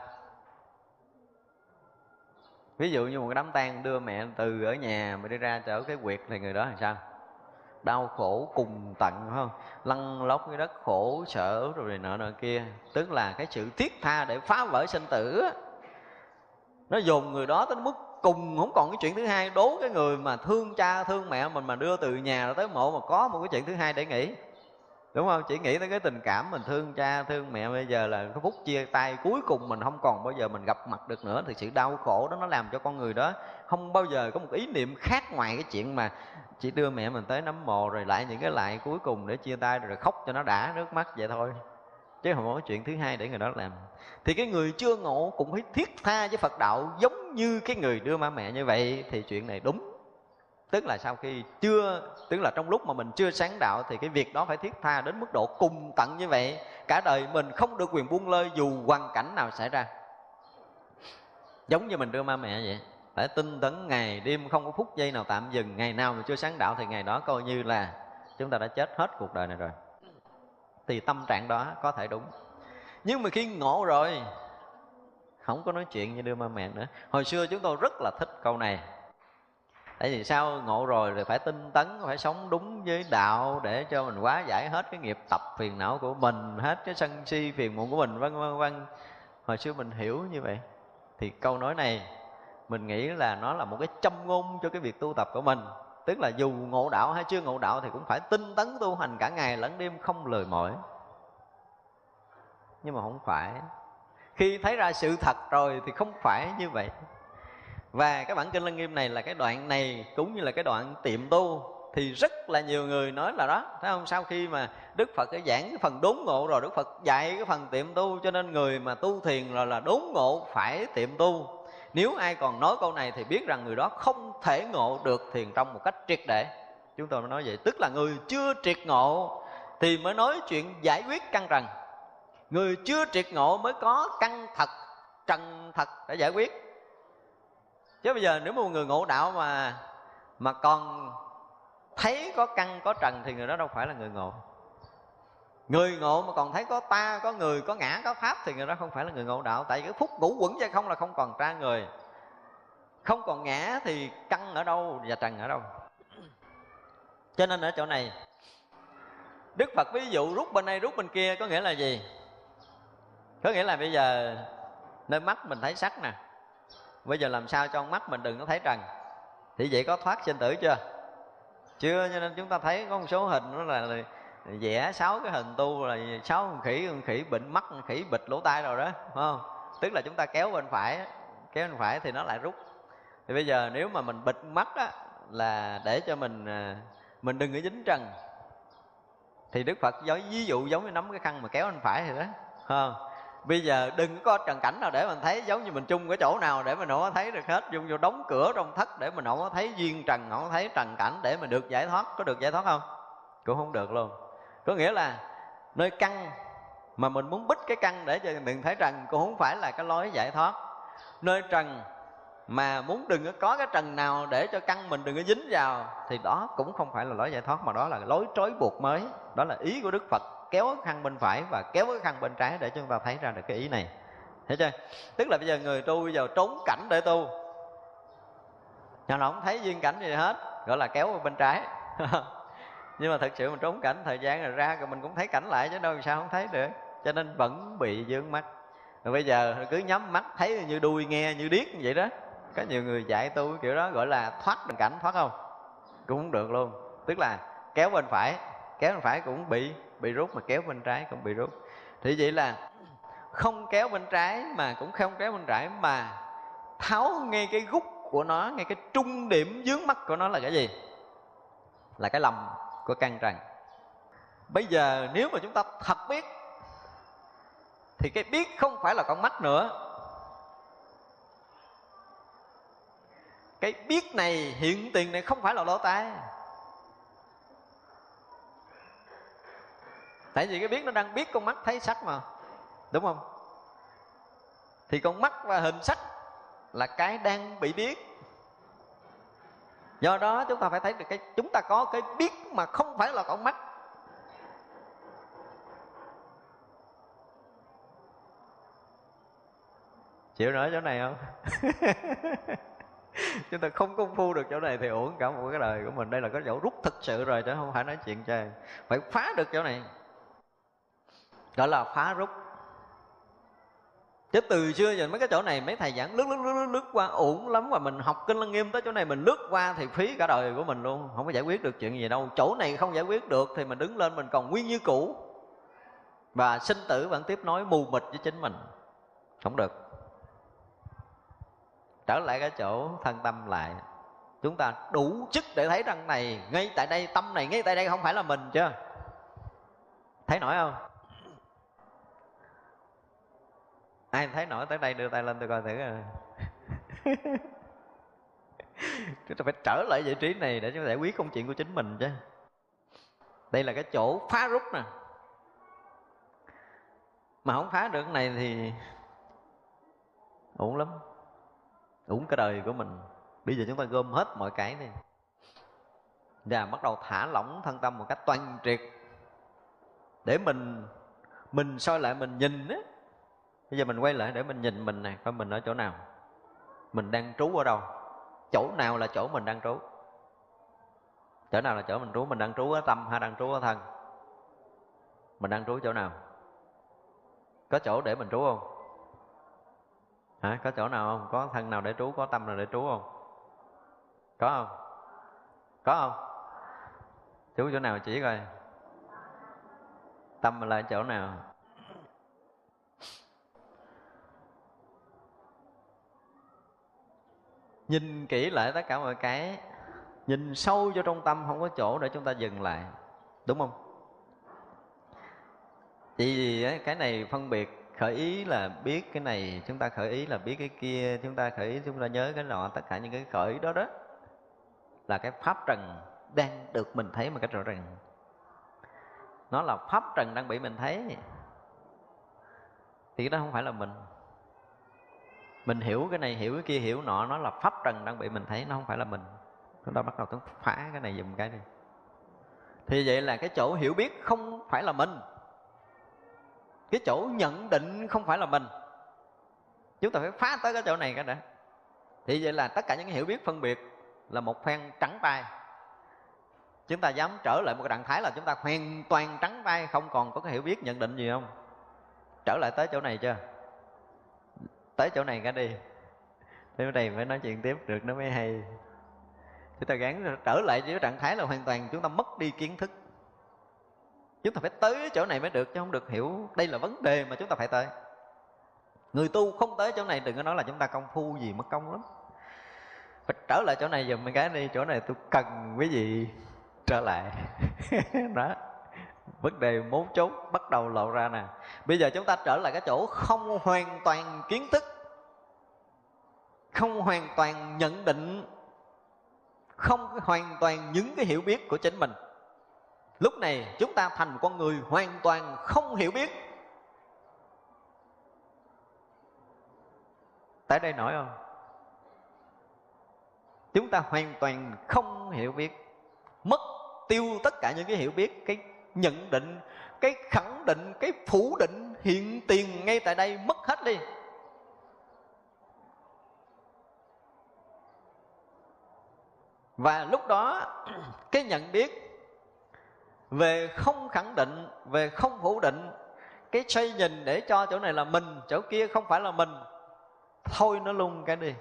Ví dụ như một đám tang đưa mẹ từ ở nhà mà đi ra chở cái quyệt thì người đó làm sao? Đau khổ cùng tận, phải không? Lăn lóc cái đất khổ sở rồi nọ kia. Tức là cái sự thiết tha để phá vỡ sinh tử, nó dồn người đó tới mức cùng, không còn cái chuyện thứ hai. Đố cái người mà thương cha thương mẹ mình mà đưa từ nhà tới mộ mà có một cái chuyện thứ hai để nghĩ, đúng không? Chỉ nghĩ tới cái tình cảm mình thương cha thương mẹ, bây giờ là cái phút chia tay cuối cùng mình không còn bao giờ mình gặp mặt được nữa, thì sự đau khổ đó nó làm cho con người đó không bao giờ có một ý niệm khác ngoài cái chuyện mà chỉ đưa mẹ mình tới nấm mồ rồi lại những cái lại cuối cùng để chia tay rồi khóc cho nó đã nước mắt vậy thôi, chứ không có chuyện thứ hai để người đó làm. Thì cái người chưa ngộ cũng phải thiết tha với Phật đạo giống như cái người đưa ma mẹ như vậy thì chuyện này đúng. Tức là sau khi chưa, tức là trong lúc mà mình chưa sáng đạo thì cái việc đó phải thiết tha đến mức độ cùng tận như vậy. Cả đời mình không được quyền buông lơi dù hoàn cảnh nào xảy ra. Giống như mình đưa ma mẹ vậy, phải tinh tấn ngày đêm, không có phút giây nào tạm dừng. Ngày nào mà chưa sáng đạo thì ngày đó coi như là chúng ta đã chết hết cuộc đời này rồi. Thì tâm trạng đó có thể đúng. Nhưng mà khi ngộ rồi không có nói chuyện như đưa ma mẹ nữa. Hồi xưa chúng tôi rất là thích câu này. Tại vì sao? Ngộ rồi thì phải tinh tấn, phải sống đúng với đạo để cho mình hóa giải hết cái nghiệp tập phiền não của mình, hết cái sân si phiền muộn của mình, vân vân vân. Hồi xưa mình hiểu như vậy. Thì câu nói này mình nghĩ là nó là một cái châm ngôn cho cái việc tu tập của mình. Tức là dù ngộ đạo hay chưa ngộ đạo thì cũng phải tinh tấn tu hành cả ngày lẫn đêm không lười mỏi. Nhưng mà không phải. Khi thấy ra sự thật rồi thì không phải như vậy. Và cái bản kinh Lăng Nghiêm này là cái đoạn này cũng như là cái đoạn tiệm tu. Thì rất là nhiều người nói là đó, thấy không? Sau khi mà Đức Phật đã giảng cái phần đốn ngộ rồi, Đức Phật dạy cái phần tiệm tu, cho nên người mà tu thiền rồi là đốn ngộ phải tiệm tu. Nếu ai còn nói câu này thì biết rằng người đó không thể ngộ được thiền tông một cách triệt để. Chúng tôi mới nói vậy, tức là người chưa triệt ngộ thì mới nói chuyện giải quyết căn trần. Người chưa triệt ngộ mới có căn thật, trần thật để giải quyết. Chứ bây giờ nếu một người ngộ đạo mà còn thấy có căn có trần thì người đó đâu phải là người ngộ. Người ngộ mà còn thấy có ta, có người, có ngã, có pháp thì người đó không phải là người ngộ đạo. Tại vì cái phút ngũ quẩn ra không là không còn tra người, không còn ngã thì căn ở đâu và trần ở đâu. Cho nên ở chỗ này Đức Phật ví dụ rút bên đây rút bên kia có nghĩa là gì? Có nghĩa là bây giờ nơi mắt mình thấy sắc nè, bây giờ làm sao cho mắt mình đừng có thấy trần. Thì vậy có thoát sinh tử chưa? Chưa, cho nên chúng ta thấy có một số hình đó là vẽ 6 cái hình tu, là 6 con khỉ bệnh mắt, con khỉ bịt lỗ tai rồi đó, đúng không? Tức là chúng ta kéo bên phải, kéo bên phải thì nó lại rút. Thì bây giờ nếu mà mình bịt mắt á, là để cho mình đừng có dính trần. Thì Đức Phật nói ví dụ giống như nắm cái khăn mà kéo bên phải thì đó, không? Bây giờ đừng có trần cảnh nào để mình thấy, giống như mình chung cái chỗ nào để mình không có thấy được hết, dùng vô đóng cửa trong thất để mình không có thấy duyên trần, không có thấy trần cảnh để mình được giải thoát. Có được giải thoát không? Cũng không được luôn. Có nghĩa là nơi căn mà mình muốn bích cái căn để cho đừng thấy trần cũng không phải là cái lối giải thoát. Nơi trần mà muốn đừng có cái trần nào để cho căn mình đừng có dính vào thì đó cũng không phải là lối giải thoát, mà đó là lối trói buộc mới. Đó là ý của Đức Phật, kéo cái khăn bên phải và kéo cái khăn bên trái để cho chúng ta thấy ra được cái ý này. Thấy chưa? Tức là bây giờ người tu bây giờ trốn cảnh để tu, nhà nó không thấy duyên cảnh gì hết, gọi là kéo bên trái. Nhưng mà thật sự mình trốn cảnh thời gian rồi ra rồi mình cũng thấy cảnh lại chứ đâu sao không thấy được. Cho nên vẫn bị vướng mắt. Rồi bây giờ cứ nhắm mắt thấy như đuôi, nghe như điếc như vậy đó. Có nhiều người dạy tu kiểu đó gọi là thoát trần cảnh, thoát không? Cũng không được luôn. Tức là kéo bên phải cũng bị rút, mà kéo bên trái cũng bị rút. Thì vậy là không kéo bên trái mà cũng không kéo bên trái, mà tháo ngay cái gút của nó, ngay cái trung điểm vướng mắt của nó là cái gì? Là cái lầm của căn trần. Bây giờ nếu mà chúng ta thật biết thì cái biết không phải là con mắt nữa. Cái biết này, hiện tiền này không phải là lỗ tai. Tại vì cái biết nó đang biết con mắt thấy sắc mà, đúng không? Thì con mắt và hình sắc là cái đang bị biết. Do đó chúng ta phải thấy được cái chúng ta có cái biết mà không phải là con mắt. Chịu nói chỗ này không? Chúng ta không công phu được chỗ này thì uổng cả một cái đời của mình. Đây là có chỗ rút thực sự rồi chứ không phải nói chuyện chơi. Phải phá được chỗ này, gọi là phá rút. Chứ từ xưa giờ mấy cái chỗ này mấy thầy giảng lướt qua uổng lắm. Và mình học Kinh Lăng Nghiêm tới chỗ này mình lướt qua thì phí cả đời của mình luôn, không có giải quyết được chuyện gì đâu. Chỗ này không giải quyết được thì mình đứng lên mình còn nguyên như cũ, và sinh tử vẫn tiếp nối mù mịt với chính mình. Không được. Trở lại cái chỗ thân tâm lại, chúng ta đủ chức để thấy rằng này, ngay tại đây, tâm này ngay tại đây không phải là mình chưa? Thấy nổi không? Ai thấy nổi tới đây đưa tay lên tôi coi thử. Chúng ta phải trở lại vị trí này để chúng ta giải quyết công chuyện của chính mình chứ. Đây là cái chỗ phá rút nè. Mà không phá được cái này thì uổng lắm, uổng cái đời của mình. Bây giờ chúng ta gom hết mọi cái này và bắt đầu thả lỏng thân tâm một cách toàn triệt. Để mình soi lại mình nhìn á. Bây giờ mình quay lại để mình nhìn mình nè, coi mình ở chỗ nào, mình đang trú ở đâu, chỗ nào là chỗ mình đang trú. Chỗ nào là chỗ mình trú? Mình đang trú ở tâm hay đang trú ở thân? Mình đang trú chỗ nào? Có chỗ để mình trú không? Hả? Có chỗ nào không? Có thân nào để trú, có tâm nào để trú không? Có không? Có không? Trú chỗ nào chỉ coi. Tâm là chỗ nào? Nhìn kỹ lại tất cả mọi cái, nhìn sâu vô trong tâm, không có chỗ để chúng ta dừng lại, đúng không? Chỉ vì cái này phân biệt Khởi ý là biết cái này, chúng ta khởi ý là biết cái kia, chúng ta khởi ý chúng ta nhớ cái nọ. Tất cả những cái khởi đó đó là cái pháp trần đang được mình thấy một cách rõ ràng. Nó là pháp trần đang bị mình thấy, thì đó không phải là mình. Mình hiểu cái này, hiểu cái kia, hiểu nọ, nó là pháp trần đang bị mình thấy, nó không phải là mình. Chúng ta bắt đầu phá cái này dùm cái đi. Thì vậy là cái chỗ hiểu biết không phải là mình, cái chỗ nhận định không phải là mình. Chúng ta phải phá tới cái chỗ này cái đã. Thì vậy là tất cả những cái hiểu biết phân biệt là một phen trắng tay. Chúng ta dám trở lại một cái trạng thái là chúng ta hoàn toàn trắng tay, không còn có cái hiểu biết nhận định gì không? Trở lại tới chỗ này chưa? Tới chỗ này cả đi. Thế này mới nói chuyện tiếp được, nó mới hay. Chúng ta gắng trở lại với trạng thái là hoàn toàn chúng ta mất đi kiến thức. Chúng ta phải tới chỗ này mới được, chứ không được hiểu. Đây là vấn đề mà chúng ta phải tới. Người tu không tới chỗ này đừng có nói là chúng ta công phu gì, mất công lắm. Phải trở lại chỗ này giùm cái đi. Chỗ này tôi cần quý vị trở lại. Đó, vấn đề mấu chốt bắt đầu lộ ra nè. Bây giờ chúng ta trở lại cái chỗ không hoàn toàn kiến thức, không hoàn toàn nhận định, không hoàn toàn những cái hiểu biết của chính mình. Lúc này chúng ta thành con người hoàn toàn không hiểu biết. Tại đây nổi không? Chúng ta hoàn toàn không hiểu biết, mất tiêu tất cả những cái hiểu biết, cái nhận định, cái khẳng định, cái phủ định hiện tiền ngay tại đây, mất hết đi. Và lúc đó cái nhận biết về không khẳng định, về không phủ định, cái xoay nhìn để cho chỗ này là mình, chỗ kia không phải là mình, thôi nó luôn cái đi.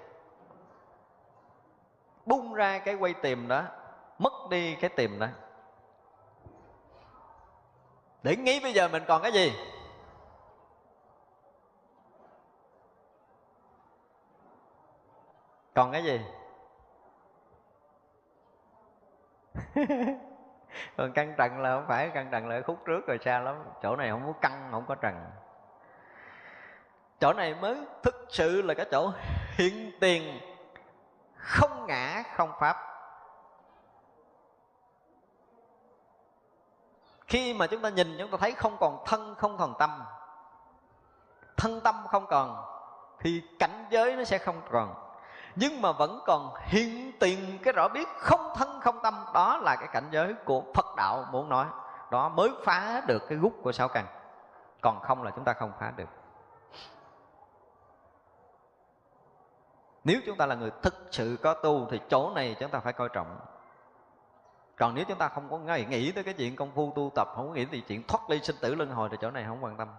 Bung ra cái quay tìm đó, mất đi cái tìm đó. Để nghĩ bây giờ mình còn cái gì? Còn cái gì? Còn căng trần là không phải, căng trần là khúc trước rồi xa lắm. Chỗ này không có căng, không có trần. Chỗ này mới thực sự là cái chỗ hiện tiền, không ngã, không pháp. Khi mà chúng ta nhìn, chúng ta thấy không còn thân, không còn tâm. Thân tâm không còn thì cảnh giới nó sẽ không còn, nhưng mà vẫn còn hiện tiền cái rõ biết không thân không tâm. Đó là cái cảnh giới của Phật đạo muốn nói. Đó mới phá được cái gốc của sáu căn, còn không là chúng ta không phá được. Nếu chúng ta là người thực sự có tu thì chỗ này chúng ta phải coi trọng. Còn nếu chúng ta không có nghĩ tới cái chuyện công phu tu tập, không có nghĩ tới chuyện thoát ly sinh tử luân hồi thì chỗ này không quan tâm.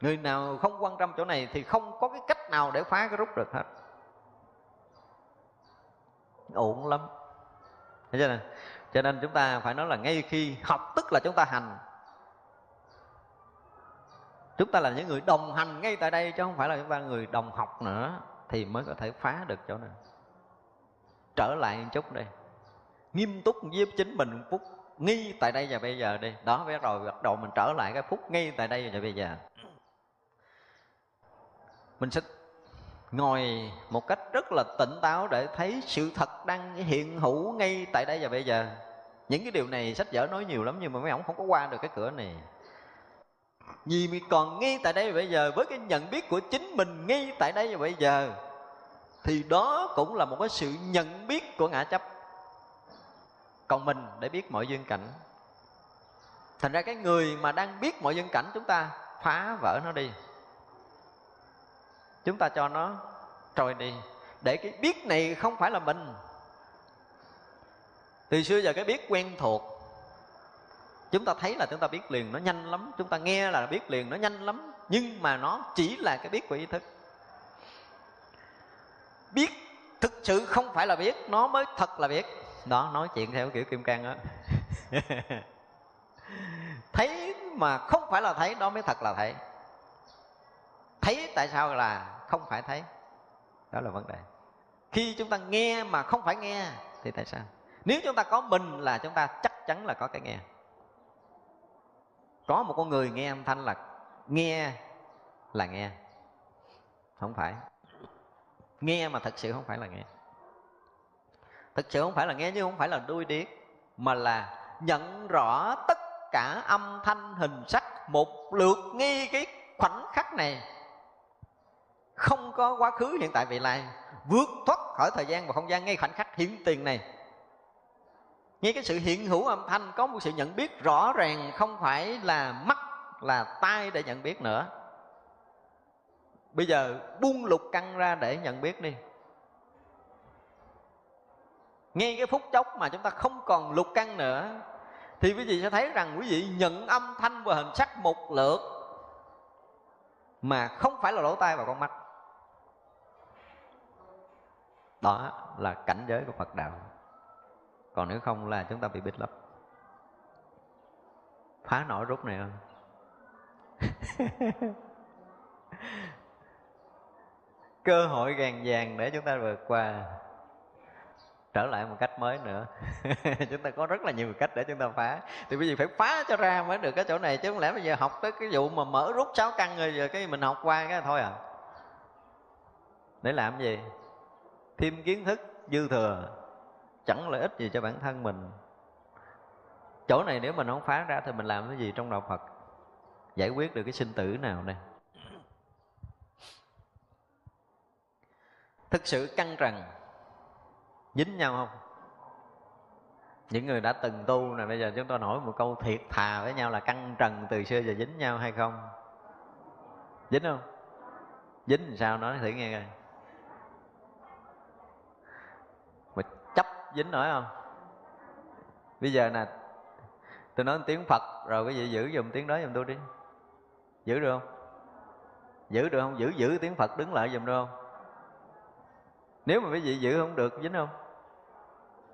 Người nào không quan tâm chỗ này thì không có cái cách nào để phá cái rút được hết, ổn lắm. Thế chứ nè, cho nên chúng ta phải nói là ngay khi học tức là chúng ta hành. Chúng ta là những người đồng hành ngay tại đây, chứ không phải là chúng ta người đồng học nữa, thì mới có thể phá được chỗ này. Trở lại một chút đây, nghiêm túc với chính mình một phút, nghi tại đây và bây giờ đi. Đó, với rồi bắt đầu mình trở lại cái phút nghi tại đây và bây giờ. Mình sẽ ngồi một cách rất là tỉnh táo để thấy sự thật đang hiện hữu ngay tại đây và bây giờ. Những cái điều này sách vở nói nhiều lắm, nhưng mà mấy ông không có qua được cái cửa này. Vì mình còn ngay tại đây và bây giờ, với cái nhận biết của chính mình ngay tại đây và bây giờ, thì đó cũng là một cái sự nhận biết của ngã chấp. Còn mình để biết mọi duyên cảnh. Thành ra cái người mà đang biết mọi duyên cảnh, chúng ta phá vỡ nó đi, chúng ta cho nó trôi đi, để cái biết này không phải là mình. Từ xưa giờ cái biết quen thuộc, chúng ta thấy là chúng ta biết liền, nó nhanh lắm. Chúng ta nghe là biết liền, nó nhanh lắm. Nhưng mà nó chỉ là cái biết của ý thức. Biết thực sự không phải là biết, nó mới thật là biết. Đó, nói chuyện theo kiểu Kim Cang đó. Thấy mà không phải là thấy, đó mới thật là thấy. Thấy tại sao là không phải thấy? Đó là vấn đề. Khi chúng ta nghe mà không phải nghe thì tại sao? Nếu chúng ta có mình là chúng ta chắc chắn là có cái nghe. Có một con người nghe âm thanh là nghe là nghe, không phải. Nghe mà thật sự không phải là nghe. Thật sự không phải là nghe, chứ không phải là đuôi điếc, mà là nhận rõ tất cả âm thanh hình sắc một lượt ngay cái khoảnh khắc này. Không có quá khứ, hiện tại, vị lai, vượt thoát khỏi thời gian và không gian ngay khoảnh khắc hiện tiền này. Ngay cái sự hiện hữu âm thanh có một sự nhận biết rõ ràng, không phải là mắt, là tai để nhận biết nữa. Bây giờ buông lục căng ra để nhận biết đi. Ngay cái phút chốc mà chúng ta không còn lục căng nữa thì quý vị sẽ thấy rằng quý vị nhận âm thanh và hình sắc một lượt, mà không phải là lỗ tai và con mắt. Đó là cảnh giới của Phật đạo. Còn nếu không là chúng ta bị bịt lấp. Phá nổi rút này không? Cơ hội gàn vàng để chúng ta vượt qua. Trở lại một cách mới nữa. Chúng ta có rất là nhiều cách để chúng ta phá. Thì bây giờ phải phá cho ra mới được cái chỗ này. Chứ không lẽ bây giờ học tới cái vụ mà mở rút 6 căn rồi giờ cái mình học qua cái thôi à. Để làm gì? Thêm kiến thức dư thừa, chẳng lợi ích gì cho bản thân mình. Chỗ này nếu mình không phá ra thì mình làm cái gì trong đạo Phật? Giải quyết được cái sinh tử nào đây? Thực sự căng trần dính nhau không? Những người đã từng tu này, bây giờ chúng tôi hỏi một câu thiệt thà với nhau là căng trần từ xưa giờ dính nhau hay không? Dính không? Dính làm sao? Nói thử nghe coi. Mà chấp dính nổi không? Bây giờ nè, tôi nói tiếng Phật rồi quý vị giữ dùm tiếng đó dùm tôi đi. Giữ được không? Giữ được không? Giữ tiếng Phật đứng lại dùm được không? Nếu mà quý vị giữ không được, dính không?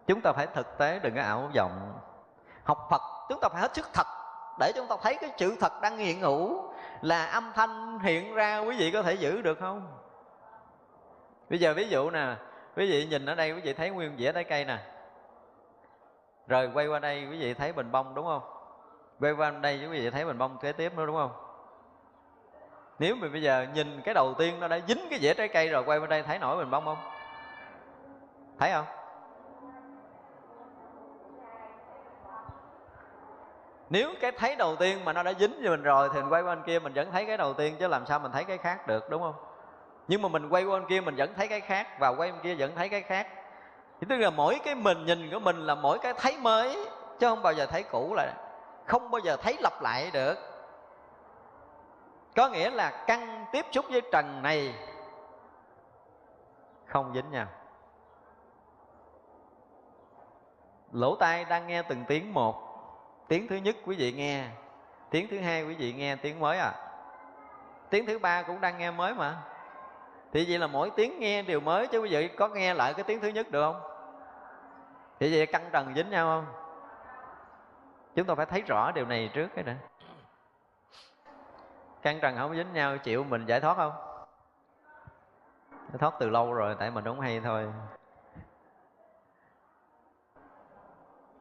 Chúng ta phải thực tế, đừng có ảo vọng. Học Phật chúng ta phải hết sức thật, để chúng ta thấy cái chữ thật đang hiện hữu, là âm thanh hiện ra. Quý vị có thể giữ được không? Bây giờ ví dụ nè, quý vị nhìn ở đây, quý vị thấy nguyên dĩa trái cây nè. Rồi quay qua đây, quý vị thấy bình bông đúng không? Quay qua đây, quý vị thấy bình bông kế tiếp nữa đúng không? Nếu mà bây giờ nhìn cái đầu tiên nó đã dính cái dĩa trái cây rồi, quay qua đây thấy nổi bình bông không? Thấy không? Nếu cái thấy đầu tiên mà nó đã dính với mình rồi thì mình quay qua bên kia mình vẫn thấy cái đầu tiên, chứ làm sao mình thấy cái khác được, đúng không? Nhưng mà mình quay qua bên kia mình vẫn thấy cái khác, và quay bên kia vẫn thấy cái khác. Thì tức là mỗi cái mình nhìn của mình là mỗi cái thấy mới, chứ không bao giờ thấy cũ lại, không bao giờ thấy lặp lại được. Có nghĩa là căn tiếp xúc với trần này không dính nhau. Lỗ tai đang nghe từng tiếng một. Tiếng thứ nhất quý vị nghe, tiếng thứ hai quý vị nghe tiếng mới à. Tiếng thứ ba cũng đang nghe mới mà. Thì vậy là mỗi tiếng nghe điều mới, chứ quý vị có nghe lại cái tiếng thứ nhất được không? Thì vậy căn trần dính nhau không? Chúng ta phải thấy rõ điều này trước cái đã. Căn trần không dính nhau, chịu mình giải thoát không? Giải thoát từ lâu rồi, tại mình không hay thôi.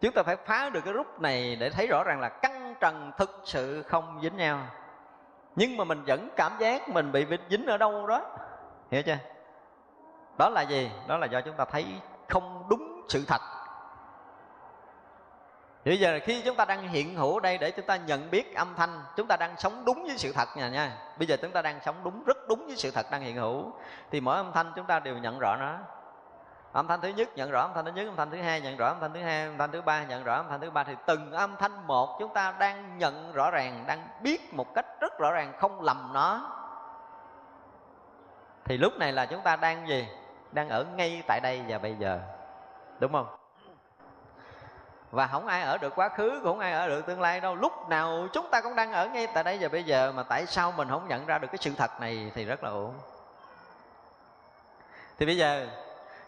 Chúng ta phải phá được cái rút này để thấy rõ ràng là căn trần thực sự không dính nhau. Nhưng mà mình vẫn cảm giác mình bị dính ở đâu đó. Hiểu chưa? Đó là gì? Đó là do chúng ta thấy không đúng sự thật. Bây giờ khi chúng ta đang hiện hữu ở đây để chúng ta nhận biết âm thanh, chúng ta đang sống đúng với sự thật nha. Bây giờ chúng ta đang sống đúng, rất đúng với sự thật đang hiện hữu. Thì mỗi âm thanh chúng ta đều nhận rõ nó. Âm thanh thứ nhất nhận rõ âm thanh thứ nhất, âm thanh thứ hai nhận rõ âm thanh thứ hai, âm thanh thứ ba nhận rõ âm thanh thứ ba. Thì từng âm thanh một chúng ta đang nhận rõ ràng, đang biết một cách rất rõ ràng, không lầm nó. Thì lúc này là chúng ta đang gì? Đang ở ngay tại đây và bây giờ, đúng không? Và không ai ở được quá khứ, cũng không ai ở được tương lai đâu. Lúc nào chúng ta cũng đang ở ngay tại đây và bây giờ. Mà tại sao mình không nhận ra được cái sự thật này thì rất là uổng. Thì bây giờ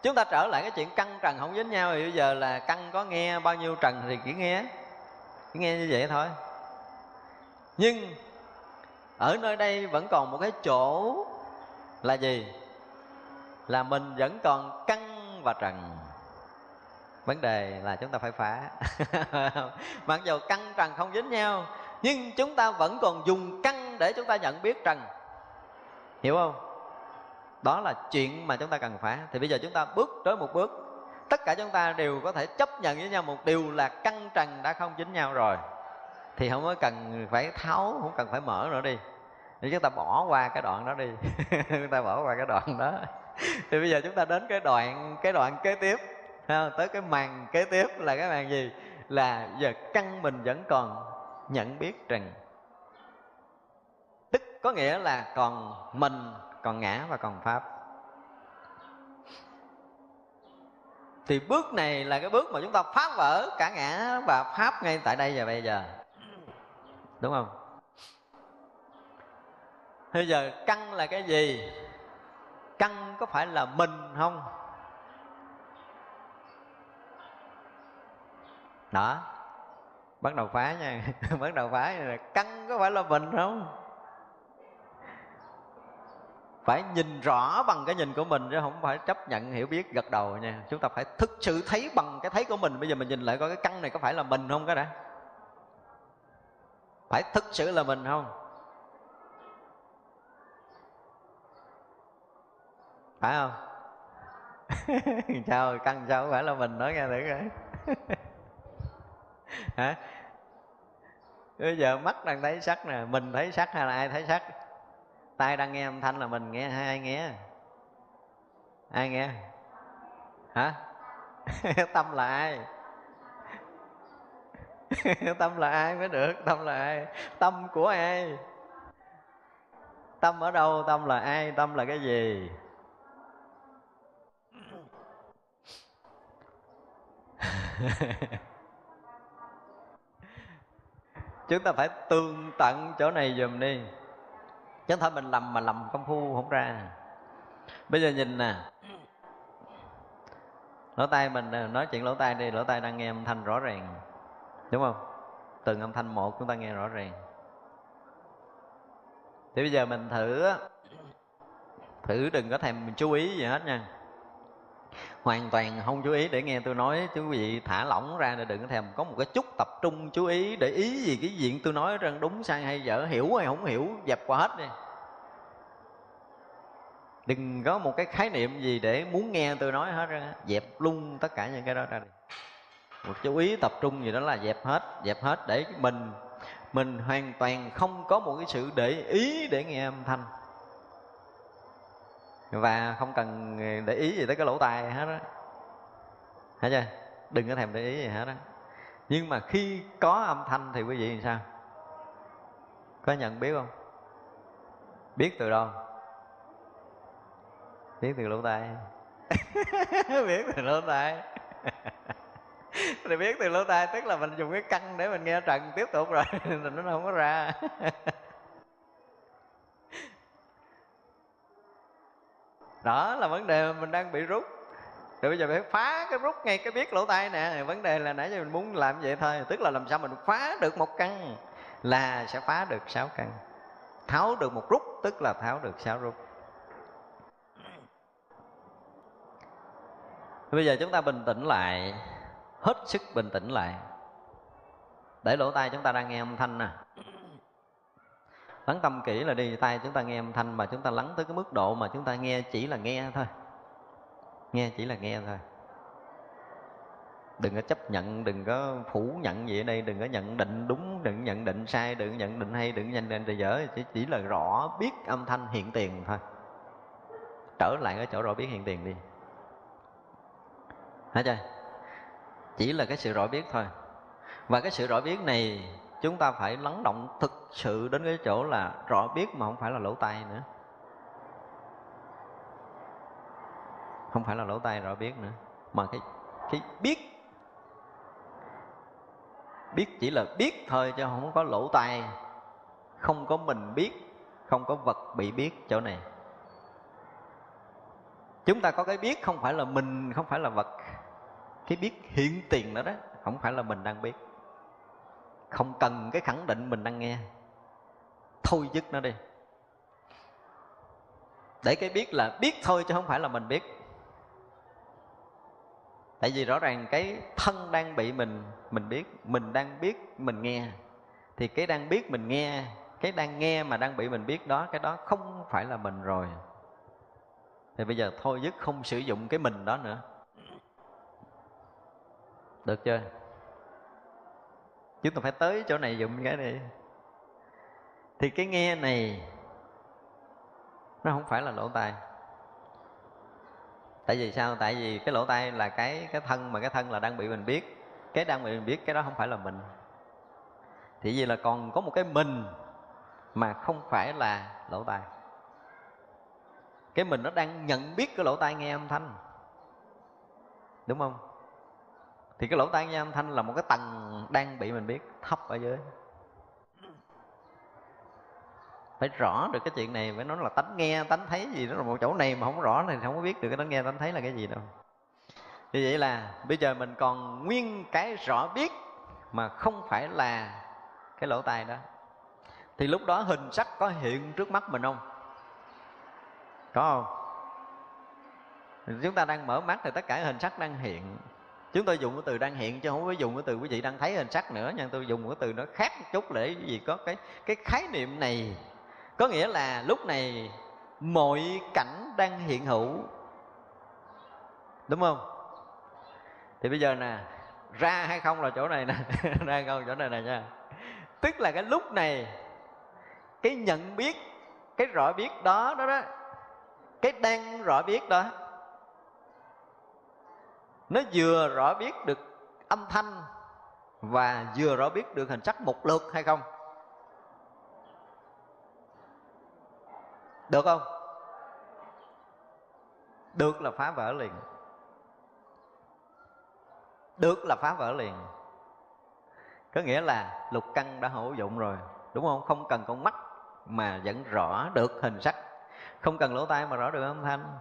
chúng ta trở lại cái chuyện căn trần không dính nhau. Thì bây giờ là căn có nghe bao nhiêu trần thì chỉ nghe như vậy thôi. Nhưng ở nơi đây vẫn còn một cái chỗ là gì? Là mình vẫn còn căn và trần. Vấn đề là chúng ta phải phá. Mặc dù căn trần không dính nhau, nhưng chúng ta vẫn còn dùng căn để chúng ta nhận biết trần. Hiểu không? Đó là chuyện mà chúng ta cần phải. Thì bây giờ chúng ta bước tới một bước, tất cả chúng ta đều có thể chấp nhận với nhau một điều là căn trần đã không dính nhau rồi, thì không có cần phải tháo, không cần phải mở nữa đi. Thì chúng ta bỏ qua cái đoạn đó đi. Chúng ta bỏ qua cái đoạn đó. Thì bây giờ chúng ta đến cái đoạn kế tiếp, tới cái màn kế tiếp là cái màn gì? Là giờ căn mình vẫn còn nhận biết rằng, tức có nghĩa là còn mình, còn ngã và còn pháp. Thì bước này là cái bước mà chúng ta phá vỡ cả ngã và pháp ngay tại đây và bây giờ, đúng không? Bây giờ căn là cái gì? Căn có phải là mình không? Đó, bắt đầu phá nha. Bắt đầu phá là căn có phải là mình không? Phải nhìn rõ bằng cái nhìn của mình, chứ không phải chấp nhận hiểu biết gật đầu nha. Chúng ta phải thực sự thấy bằng cái thấy của mình. Bây giờ mình nhìn lại coi cái căn này có phải là mình không cái đã. Phải thực sự là mình không? Phải không? Sao căn sao không phải là mình, nói nghe thử coi. Hả? Bây giờ mắt đang thấy sắc nè, mình thấy sắc hay là ai thấy sắc? Tai đang nghe âm thanh là mình nghe hay ai nghe? Ai nghe? Hả? Tâm là ai? Tâm là ai mới được? Tâm là ai? Tâm của ai? Tâm ở đâu? Tâm là ai? Tâm là cái gì? Chúng ta phải tương tận chỗ này dùm đi, chứ thôi mình lầm mà lầm công phu không ra. Bây giờ nhìn nè, lỗ tai mình nói chuyện lỗ tai đi. Lỗ tai đang nghe âm thanh rõ ràng, đúng không? Từng âm thanh một chúng ta nghe rõ ràng. Thì bây giờ mình thử đừng có thèm chú ý gì hết nha, hoàn toàn không chú ý để nghe tôi nói. Chứ quý vị thả lỏng ra, để đừng có thèm có một cái chút tập trung chú ý để ý gì cái diện tôi nói rằng đúng sai hay dở, hiểu hay không hiểu, dẹp qua hết đi. Đừng có một cái khái niệm gì để muốn nghe tôi nói hết ra, dẹp luôn tất cả những cái đó ra đi. Một chú ý tập trung gì đó là dẹp hết để mình hoàn toàn không có một cái sự để ý để nghe âm thanh. Và không cần để ý gì tới cái lỗ tai hết á, hả chưa? Đừng có thèm để ý gì hết á. Nhưng mà khi có âm thanh thì quý vị làm sao? Có nhận biết không? Biết từ đâu? Biết từ lỗ tai. Biết từ lỗ tai. Thì biết từ lỗ tai tức là mình dùng cái căn để mình nghe trần tiếp tục rồi. Thì nó không có ra. Đó là vấn đề mình đang bị rút. Rồi bây giờ phải phá cái rút ngay cái biết lỗ tai nè. Vấn đề là nãy giờ mình muốn làm vậy thôi. Tức là làm sao mình phá được một căn là sẽ phá được 6 căn. Tháo được một rút tức là tháo được 6 rút. Bây giờ chúng ta bình tĩnh lại, hết sức bình tĩnh lại. Để lỗ tai chúng ta đang nghe âm thanh nè, lắng tâm kỹ là đi. Tai chúng ta nghe âm thanh mà chúng ta lắng tới cái mức độ mà chúng ta nghe chỉ là nghe thôi. Nghe chỉ là nghe thôi. Đừng có chấp nhận, đừng có phủ nhận gì ở đây. Đừng có nhận định đúng, đừng nhận định sai, đừng nhận định hay, đừng nhận định dở. Chỉ là rõ biết âm thanh hiện tiền thôi. Trở lại ở chỗ rõ biết hiện tiền đi, hả trời? Chỉ là cái sự rõ biết thôi. Và cái sự rõ biết này chúng ta phải lắng động thực sự đến cái chỗ là rõ biết mà không phải là lỗ tai nữa. Không phải là lỗ tai rõ biết nữa. Mà cái biết, biết chỉ là biết thôi chứ không có lỗ tai. Không có mình biết, không có vật bị biết chỗ này. Chúng ta có cái biết không phải là mình, không phải là vật. Cái biết hiện tiền đó đó, không phải là mình đang biết. Không cần cái khẳng định mình đang nghe. Thôi dứt nó đi. Để cái biết là biết thôi chứ không phải là mình biết. Tại vì rõ ràng cái thân đang bị mình biết, mình đang biết, mình nghe. Thì cái đang biết, mình nghe cái đang nghe mà đang bị mình biết đó, cái đó không phải là mình rồi. Thì bây giờ thôi dứt không sử dụng cái mình đó nữa. Được chưa? Chúng ta phải tới chỗ này dùng cái này. Thì cái nghe này nó không phải là lỗ tai. Tại vì sao? Tại vì cái lỗ tai là cái thân, mà cái thân là đang bị mình biết. Cái đang bị mình biết, cái đó không phải là mình. Thì vì là còn có một cái mình mà không phải là lỗ tai. Cái mình nó đang nhận biết cái lỗ tai nghe âm thanh, đúng không? Thì cái lỗ tai nghe âm thanh là một cái tầng đang bị mình biết thấp ở dưới. Phải rõ được cái chuyện này, phải nói là tánh nghe, tánh thấy gì đó là một chỗ này mà không rõ thì không có biết được cái tánh nghe, tánh thấy là cái gì đâu. Như vậy là bây giờ mình còn nguyên cái rõ biết mà không phải là cái lỗ tai đó. Thì lúc đó hình sắc có hiện trước mắt mình không? Có không? Chúng ta đang mở mắt thì tất cả hình sắc đang hiện. Chúng tôi dùng cái từ đang hiện chứ không có dùng cái từ quý vị đang thấy hình sắc nữa nha. Tôi dùng cái từ nó khác một chút để quý vị có cái khái niệm này. Có nghĩa là lúc này mọi cảnh đang hiện hữu, đúng không? Thì bây giờ nè, ra hay không là chỗ này nè. Ra hay không chỗ này nè nha. Tức là cái lúc này, cái nhận biết, cái rõ biết đó, cái đang rõ biết đó, nó vừa rõ biết được âm thanh và vừa rõ biết được hình sắc một lượt hay không? Được không? Được là phá vỡ liền. Được là phá vỡ liền. Có nghĩa là lục căn đã hữu dụng rồi, đúng không? Không cần con mắt mà vẫn rõ được hình sắc, không cần lỗ tai mà rõ được âm thanh.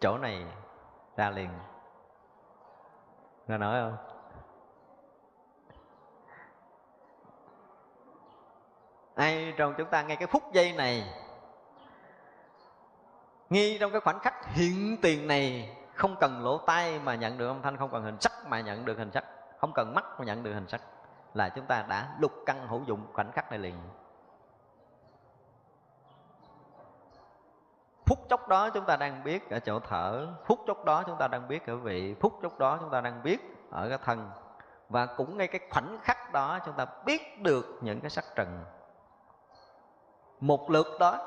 Chỗ này ra liền. Nghe nói không? Ai trong chúng ta ngay cái phút giây này, ngay trong cái khoảnh khắc hiện tiền này, không cần lỗ tai mà nhận được âm thanh, không cần hình sắc mà nhận được hình sắc, không cần mắt mà nhận được hình sắc, là chúng ta đã lục căn hữu dụng khoảnh khắc này liền. Phút chốc đó chúng ta đang biết ở chỗ thở, phút chốc đó chúng ta đang biết ở vị, phút chốc đó chúng ta đang biết ở cái thân. Và cũng ngay cái khoảnh khắc đó chúng ta biết được những cái sắc trần. Một lượt đó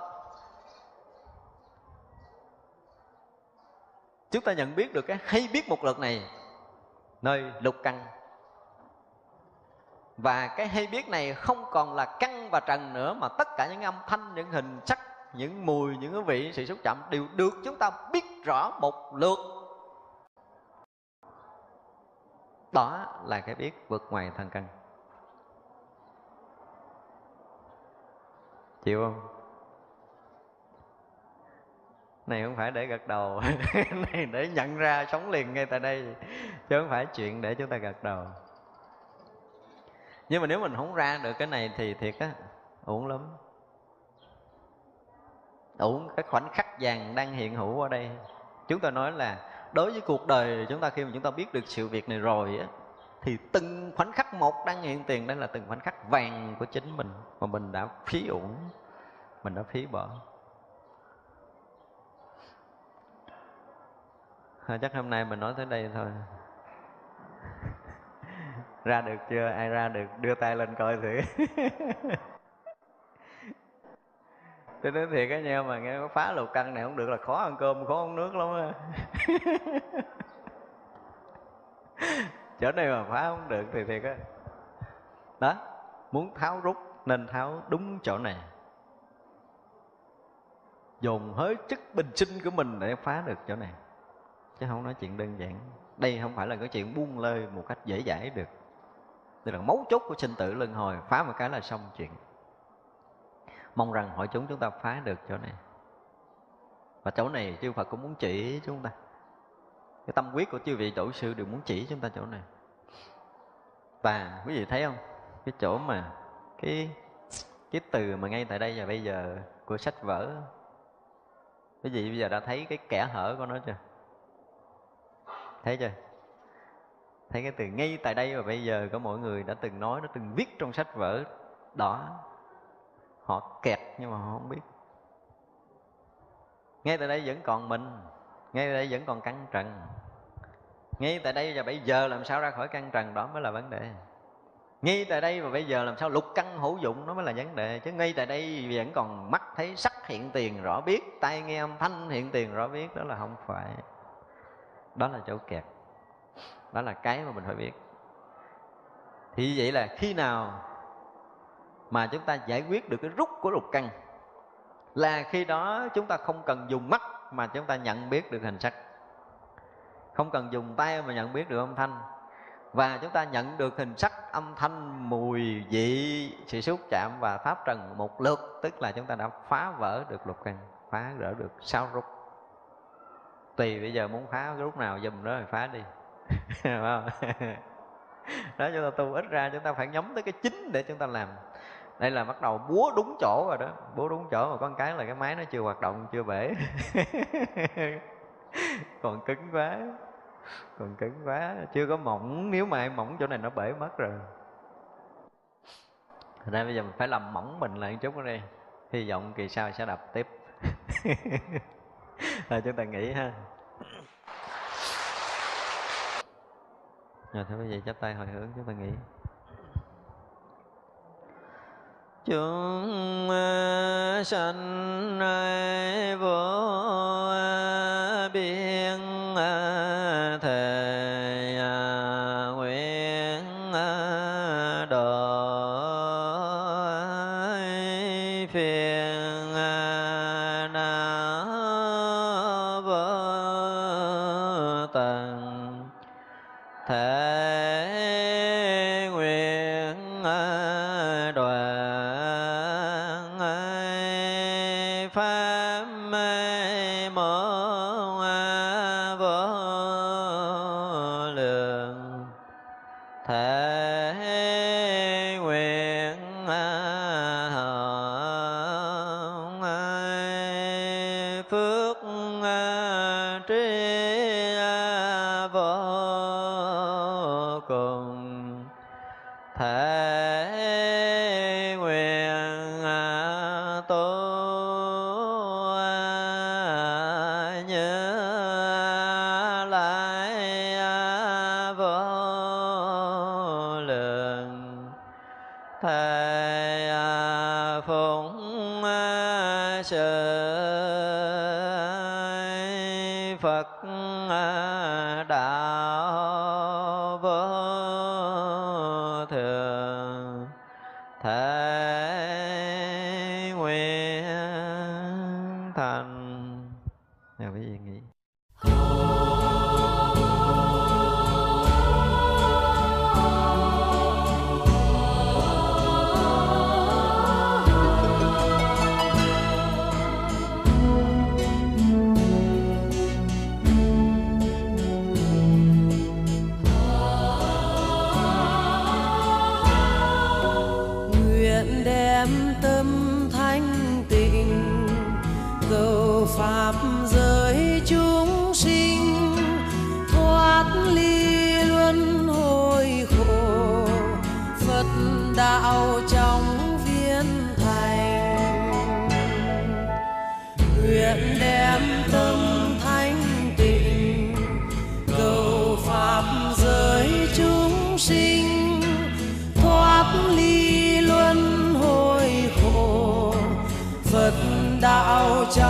chúng ta nhận biết được cái hay biết một lượt này, nơi lục căn. Và cái hay biết này không còn là căn và trần nữa, mà tất cả những âm thanh, những hình sắc, những mùi, những cái vị, sự xúc chạm đều được chúng ta biết rõ một lượt. Đó là cái biết vượt ngoài thân căn. Chịu không? Này không phải để gật đầu. Này để nhận ra sống liền ngay tại đây, chứ không phải chuyện để chúng ta gật đầu. Nhưng mà nếu mình không ra được cái này thì thiệt á, uổng lắm. Uổng cái khoảnh khắc vàng đang hiện hữu ở đây. Chúng ta nói là đối với cuộc đời chúng ta, khi mà chúng ta biết được sự việc này rồi á, thì từng khoảnh khắc một đang hiện tiền, đây là từng khoảnh khắc vàng của chính mình mà mình đã phí uổng, mình đã phí bỏ. Chắc hôm nay mình nói tới đây thôi. Ra được chưa? Ai ra được đưa tay lên coi thử. Tôi nói thiệt á nha, mà nghe phá lục căn này không được là khó ăn cơm, khó uống nước lắm á. Chỗ này mà phá không được thì thiệt á. Đó, muốn tháo rút nên tháo đúng chỗ này. Dồn hết chức bình sinh của mình để phá được chỗ này, chứ không nói chuyện đơn giản. Đây không phải là cái chuyện buông lơi một cách dễ dãi được. Đây là mấu chốt của sinh tử luân hồi, phá một cái là xong chuyện. Mong rằng hội chúng ta phá được chỗ này. Và chỗ này chư Phật cũng muốn chỉ chúng ta. Cái tâm quyết của chư vị tổ sư đều muốn chỉ chúng ta chỗ này. Và quý vị thấy không? Cái chỗ mà cái từ mà ngay tại đây và bây giờ của sách vở, quý vị bây giờ đã thấy cái kẽ hở của nó chưa? Thấy chưa? Thấy cái từ ngay tại đây và bây giờ của mọi người đã từng nói, đã từng viết trong sách vở đó. Họ kẹt nhưng mà họ không biết. Ngay tại đây vẫn còn mình, ngay tại đây vẫn còn căn trần. Ngay tại đây và bây giờ làm sao ra khỏi căn trần, đó mới là vấn đề. Ngay tại đây và bây giờ làm sao lục căn hữu dụng, nó mới là vấn đề. Chứ ngay tại đây vẫn còn mắt thấy sắc hiện tiền rõ biết, tai nghe âm thanh hiện tiền rõ biết, đó là không phải. Đó là chỗ kẹt. Đó là cái mà mình phải biết. Thì vậy là khi nào mà chúng ta giải quyết được cái rút của lục căn là khi đó chúng ta không cần dùng mắt mà chúng ta nhận biết được hình sắc, không cần dùng tay mà nhận biết được âm thanh, và chúng ta nhận được hình sắc, âm thanh, mùi, vị, sự xúc chạm và pháp trần một lượt, tức là chúng ta đã phá vỡ được lục căn, phá vỡ được sáu rút. Tùy bây giờ muốn phá cái rút nào dùm đó thì phá đi. Đó, chúng ta tu ít ra chúng ta phải nhắm tới cái chính để chúng ta làm. Đây là bắt đầu búa đúng chỗ rồi đó. Búa đúng chỗ mà có một cái là cái máy nó chưa hoạt động, chưa bể. Còn cứng quá, còn cứng quá, chưa có mỏng. Nếu mà em mỏng chỗ này nó bể mất rồi. Thật ra bây giờ mình phải làm mỏng mình lại một chút nữa đi. Hy vọng kỳ sau sẽ đập tiếp. Rồi chúng ta nghĩ ha. Rồi, thế bây giờ chắp tay hồi hướng chúng ta nghĩ. Chúng sanh ai vô biên thể nguyện độ phiền não vô tận thể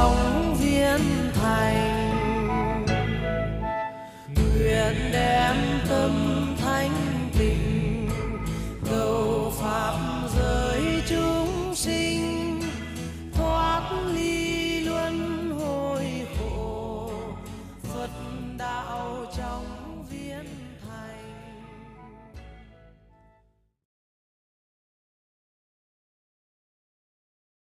trong viên thành nguyện đem